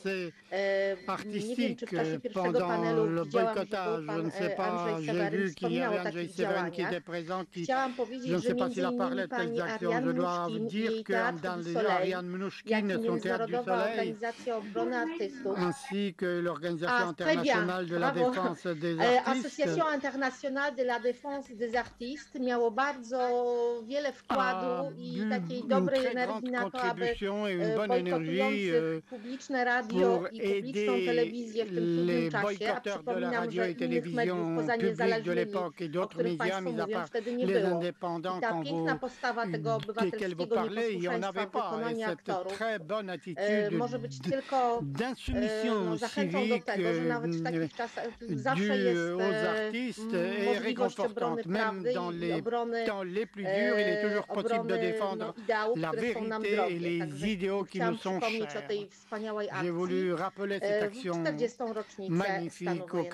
Nie wiem, czy w czasie pierwszego panelu widziałam, że był pan Andrzej Seweryn, wspominał o takich działaniach. Chciałam powiedzieć, że między innymi pani Ariane Mnuszkin i Teatr du Soleil, jak Międzynarodowa Organizacja Obrony Artystów, a très bien, brawo, Association Internationale de la Défense des Artistes miało bardzo wiele wkładu i takiej dobrej energii na to, aby bojkotujących publiczne radio i publiczną telewizję w tym trudnym czasie, a przypominam, że innych mediów poza niezależnymi, o których Państwo mówią, wtedy nie było. I ta piękna postawa tego obywatelskiego nieposłuszeństwa wykonania aktorów e, może być tylko e, zachętą do tego, że nawet w takich czasach zawsze jest e, możliwość obrony prawdy i obrony, e, obrony no, ideałów, które są nam drogie. Także chciałam przypomnieć o tej wspaniałej akcji e, w czterdziestą rocznicę stanu wojennego.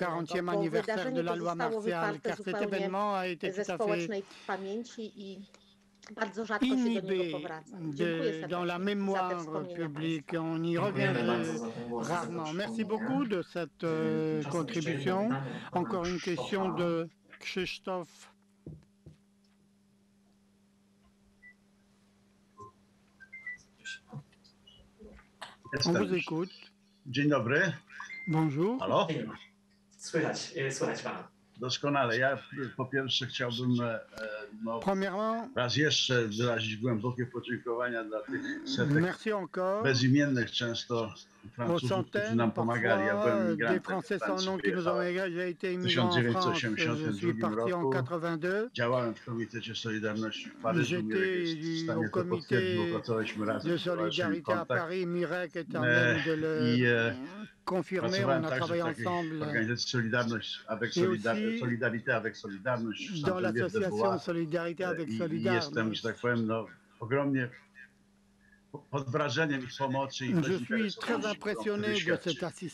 To wydarzenie zostało wyparte zupełnie ze społecznej pamięci i bardzo rzadko się do niego powraca. Dziękuję serdecznie za te wspomnienia. Merci beaucoup de cette contribution. Encore une question de Krzysztof. On vous écoute. Dzień dobry. Bonjour. Halo? Słychać, słychać pana. Doskonale. Ja po pierwsze chciałbym no, raz jeszcze wyrazić głębokie podziękowania dla tych setek bezimiennych często Francuzów, którzy nam pomagali. Ja byłem imigrantem w Francji, w tysiąc dziewięćset osiemdziesiątym drugim roku. Działałem w Komitecie Solidarności w Paryżu. Mirek jest w stanie to potwierdzić, bo pracowaliśmy razem w towarzyszymi kontakt. I pracowałem także w takiej organizacji Solidarność avec Solidarité avec Solidarność w Saint-Pierre-de-Bois i jestem, że tak powiem, no, ogromnie pod wrażeniem ich pomocy i interesowości.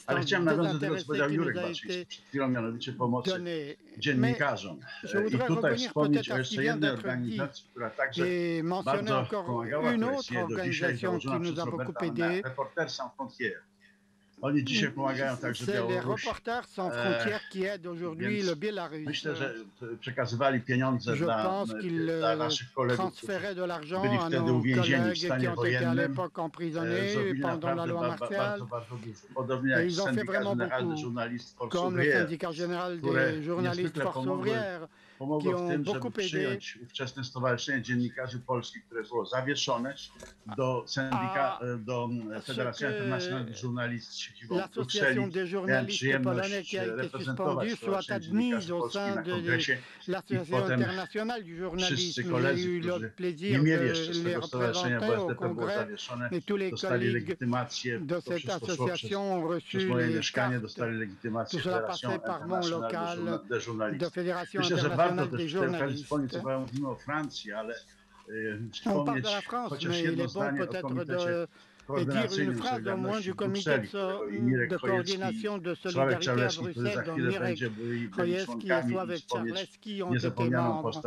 Ale chciałem nawiązać do tego, co powiedział Jurek Baczyński przed chwilą, mianowicie pomocy dziennikarzom. I tutaj wspomnieć o jeszcze jednej organizacji, która także bardzo pomagała, która jest do dzisiaj założona przez Roberta Anna, Reporters Sans Frontières. Oni dzisiaj pomagają także Białorusi, e, myślę, że przekazywali pieniądze dla, dla naszych kolegów, którzy byli wtedy uwięzieni w stanie wojennym, e, zrobili naprawdę ba, ba, bardzo, bardzo dużo. Podobnie jak syndikat generalny żurnalist Force Ouvrière, które niezwykle pomogły, pomogło w tym, żeby przyjąć ówczesne Stowarzyszenie Dziennikarzy Polskich, które było zawieszone do syndika, do Federacji Internationalnych Żurnalistów. L'association des journalistes polonais qui a été suspendue soit admise au sein de l'association internationale du journalisme. J'ai eu le plaisir de les représenter au Congrès, mais tous les collègues de cette association ont reçu les cartes. Tout cela passait par mon local de Fédération internationale des journalistes. On parle de la France, mais il est bon peut-être de et dire une phrase au moins du comité de, de coordination de solidarité à Bruxelles, dont Mirek Chojecki et Sławek Czarlecki ont été membres.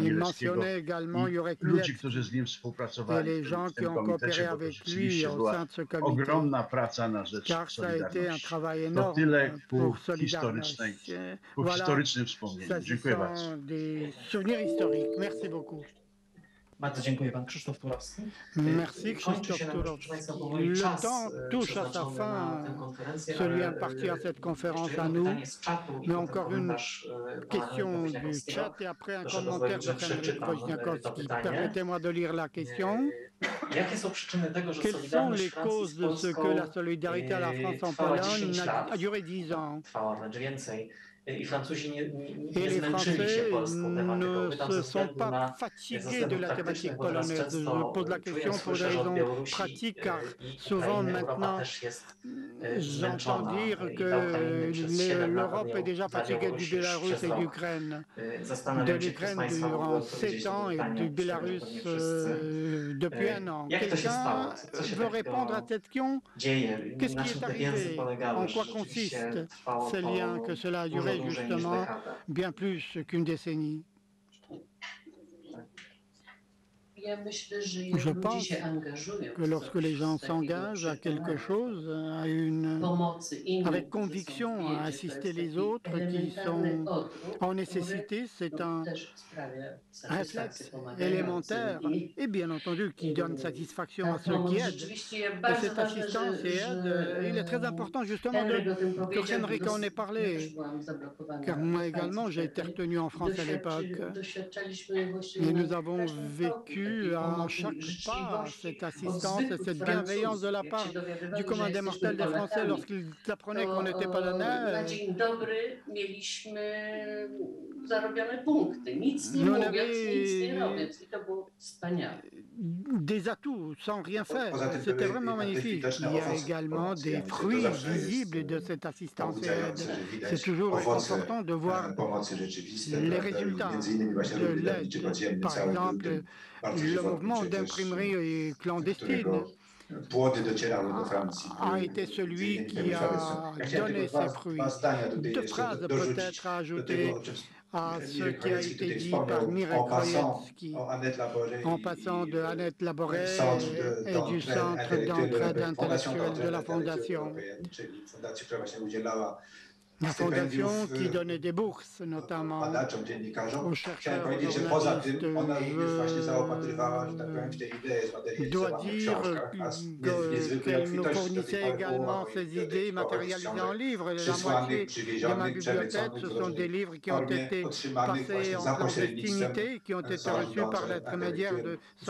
Il mentionnait également Jurek Milecki et les gens qui ont coopéré avec lui au sein de ce comité, car ça a été un travail énorme pour Solidarność. Voilà, ça ce sont des souvenirs historiques. Merci beaucoup. Bardzo dziękuję. Pan Krzysztof Turowski. Merci Krzysztof Turowski. Le temps touche à sa fin, celui imparti à cette conférence à nous. Mais encore une question du chat et après un commentaire de Henryk Woźniakowski. Permettez-moi de lire la question. Quelles sont les causes de ce que la solidarité à la France en Pologne a duré dix ans? I Francuzi nie, nie, nie zmęczyli się polską tematyką. Pytam ze względu na praktykę, bo teraz często czuję, słyszę, że od Białorusi i Ukrainy Europa też jest zmęczona. I dla Ukrainy przez siedem lat dla Białorusi przez rok. Zastanawiam się, kto z Państwa mógł odpowiedzieć na pytanie, przynajmniej pewnie wszyscy. Jak to się stało? Co się takiego dzieje? Na czym te więzy polegały? Rzeczywiście trwało to justement bien plus qu'une décennie. Je pense que lorsque les gens s'engagent à quelque chose, à une, avec conviction à assister les autres qui sont en nécessité, c'est un réflexe élémentaire et bien entendu qui donne satisfaction à ceux qui aident. Et cette assistance et aide, il est très important justement de, que Henryk en ait parlé, car moi également j'ai été retenu en France à l'époque et nous avons vécu à chaque pas cette assistance et cette bienveillance de la part du commun des mortels des Français lorsqu'ils apprenaient qu'on était polonais. Nous avions des atouts sans rien faire. C'était vraiment magnifique. Il y a également des fruits visibles de cette assistance et aide. C'est toujours important de voir les résultats de l'aide. Par exemple, le mouvement d'imprimerie clandestine a été celui qui a donné ses fruits. Deux phrases peut-être à ajouter à ce qui a été dit par Mirek Chojecki, en passant de Anet Labory et du centre d'entraide intellectuelle de la Fondation. La fondation qui donnait des bourses, notamment badaczom, dziennikarzom. Chciałem powiedzieć, że poza tym ona również właśnie zaopatrywała, że tak powiem, w te idee zmaterializowane w książkach, a z niezwykłej obfitości do tej pory była przysłanych, przywiezionych, przemyconych w różnej formie, otrzymanych właśnie za pośrednictwem Fondation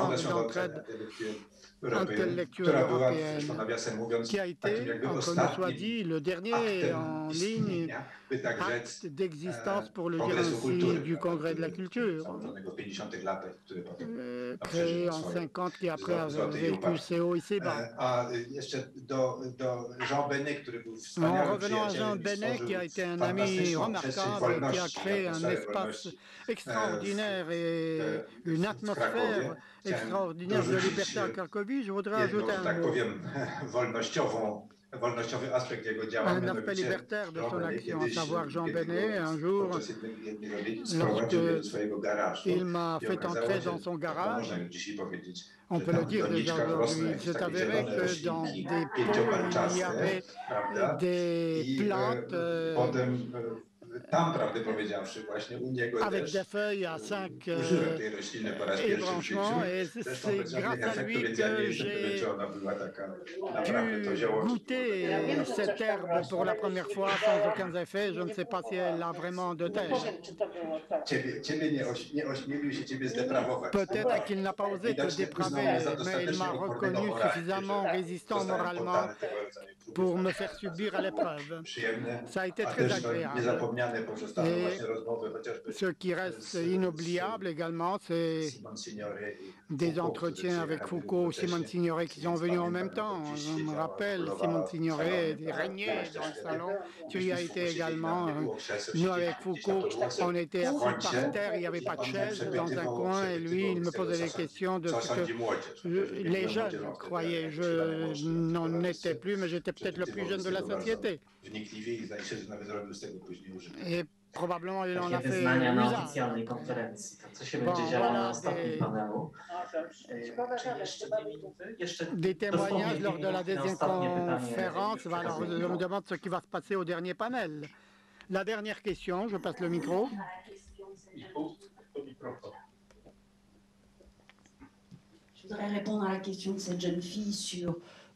d'Entraide Européenne, która była, zresztą nawiasem mówiąc, takim jakby ostatnim aktem istnienia, by tak rzec, Kongresu Kultury, założonego w pięćdziesiątych latach, który potem przeżył swoje wzloty i upadki. A jeszcze do Jean Benet, który był wspaniałym przyjacielem i stworzył fantastyczną przestrzeń wolności, atmosferę wolności w Krakowie. Chciałem dorzucić jedną, tak powiem, wolnościową, wolnościowy aspekt jego działania. Mianowicie Jean-Benet kiedyś, podczas jednej roli, sprowadził mnie do swojego garażu i okazało się, można dzisiaj powiedzieć, że tam w doniczkach rosną jakieś takie zielone roślinki pięcioparczaste, prawda? I potem... Tam, prawdę powiedziawszy, właśnie u niego też użyłem tej rośliny po raz pierwszy w życiu. Zresztą bez żadnych efektów, więc ja nie jestem pewien, czy ona była taka naprawdę to zioło. Ciebie nie ośmielił się ciebie zdeprawować. Widocznie uznał mnie za dostatecznie odpornego moralnie, że zostałem poddany tego rodzaju próbom. To było przyjemne, a też niezapomniane. Et ce qui reste inoubliable également, c'est des entretiens avec Foucault, Simone Signoret qui sont venus en même temps. Je me rappelle, Simone Signoret régnait dans le salon. Tu y as été également. Nous, avec Foucault, on était assis par terre, il n'y avait pas de chaise dans un coin, et lui, il me posait des questions de ce que les jeunes croyaient. Je n'en étais plus, mais j'étais peut-être le plus jeune de la société. Et probablement il en a fait na oficjalnej konferencji, to co się będzie działo na ostatnim panelu. Jeszcze témoignages lors de la deuxième conférence, alors on demande ce qui va se passer au dernier panel. La dernière question, je passe le micro. Je voudrais répondre à la question de cette jeune fille sur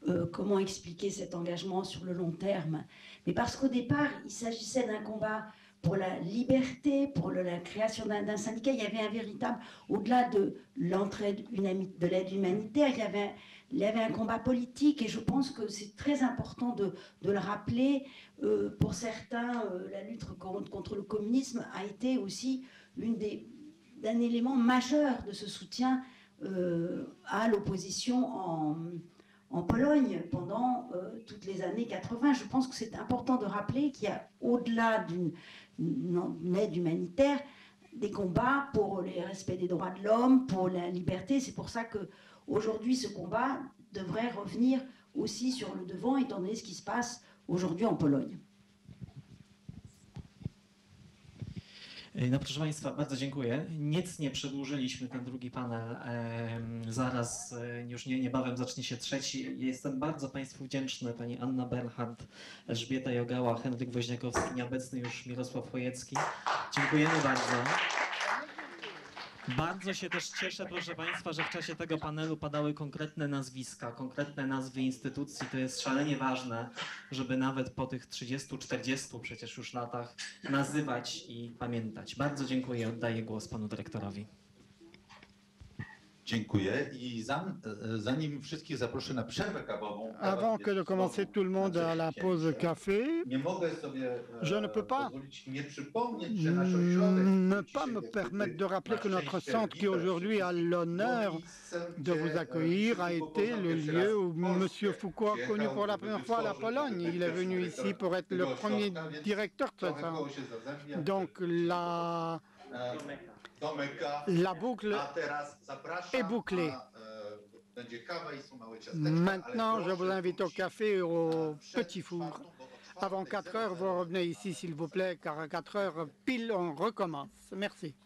Euh, comment expliquer cet engagement sur le long terme. Mais parce qu'au départ, il s'agissait d'un combat pour la liberté, pour le, la création d'un syndicat, il y avait un véritable, au-delà de l'entraide, de l'aide humanitaire, il y, avait, il y avait un combat politique, et je pense que c'est très important de, de le rappeler. Euh, pour certains, euh, la lutte contre, contre le communisme a été aussi l'une des, un élément majeur de ce soutien euh, à l'opposition en... en Pologne pendant euh, toutes les années quatre-vingts. Je pense que c'est important de rappeler qu'il y a, au-delà d'une aide humanitaire, des combats pour le respect des droits de l'homme, pour la liberté. C'est pour ça qu'aujourd'hui, ce combat devrait revenir aussi sur le devant, étant donné ce qui se passe aujourd'hui en Pologne. No, proszę Państwa, bardzo dziękuję. Niecnie przedłużyliśmy ten drugi panel. Zaraz, już nie, niebawem zacznie się trzeci. Jestem bardzo Państwu wdzięczny, Pani Anna Bernhardt, Elżbieta Jogałła, Henryk Woźniakowski, nieobecny już Mirosław Chojecki. Dziękujemy bardzo. Bardzo się też cieszę, proszę Państwa, że w czasie tego panelu padały konkretne nazwiska, konkretne nazwy instytucji. To jest szalenie ważne, żeby nawet po tych trzydziestu, czterdziestu przecież już latach nazywać i pamiętać. Bardzo dziękuję. Oddaję głos Panu Dyrektorowi. Dziękuję i zanim wszystkich zaproszę na przerwę kawową, avant que de commencer tout le monde à la pause café, nie mogę sobie pozwolić nie przypomnieć, że nasz ośrodek, ne pas me permettre de rappeler que notre centre qui aujourd'hui a l'honneur de vous accueillir a été le lieu où Monsieur Foucault a connu pour la première fois la Pologne. Il est venu ici pour être le premier directeur de ce centre. Donc la La boucle est bouclée. Maintenant, je vous invite au café et au petit four. Avant quatre heures, vous revenez ici, s'il vous plaît, car à quatre heures, pile, on recommence. Merci.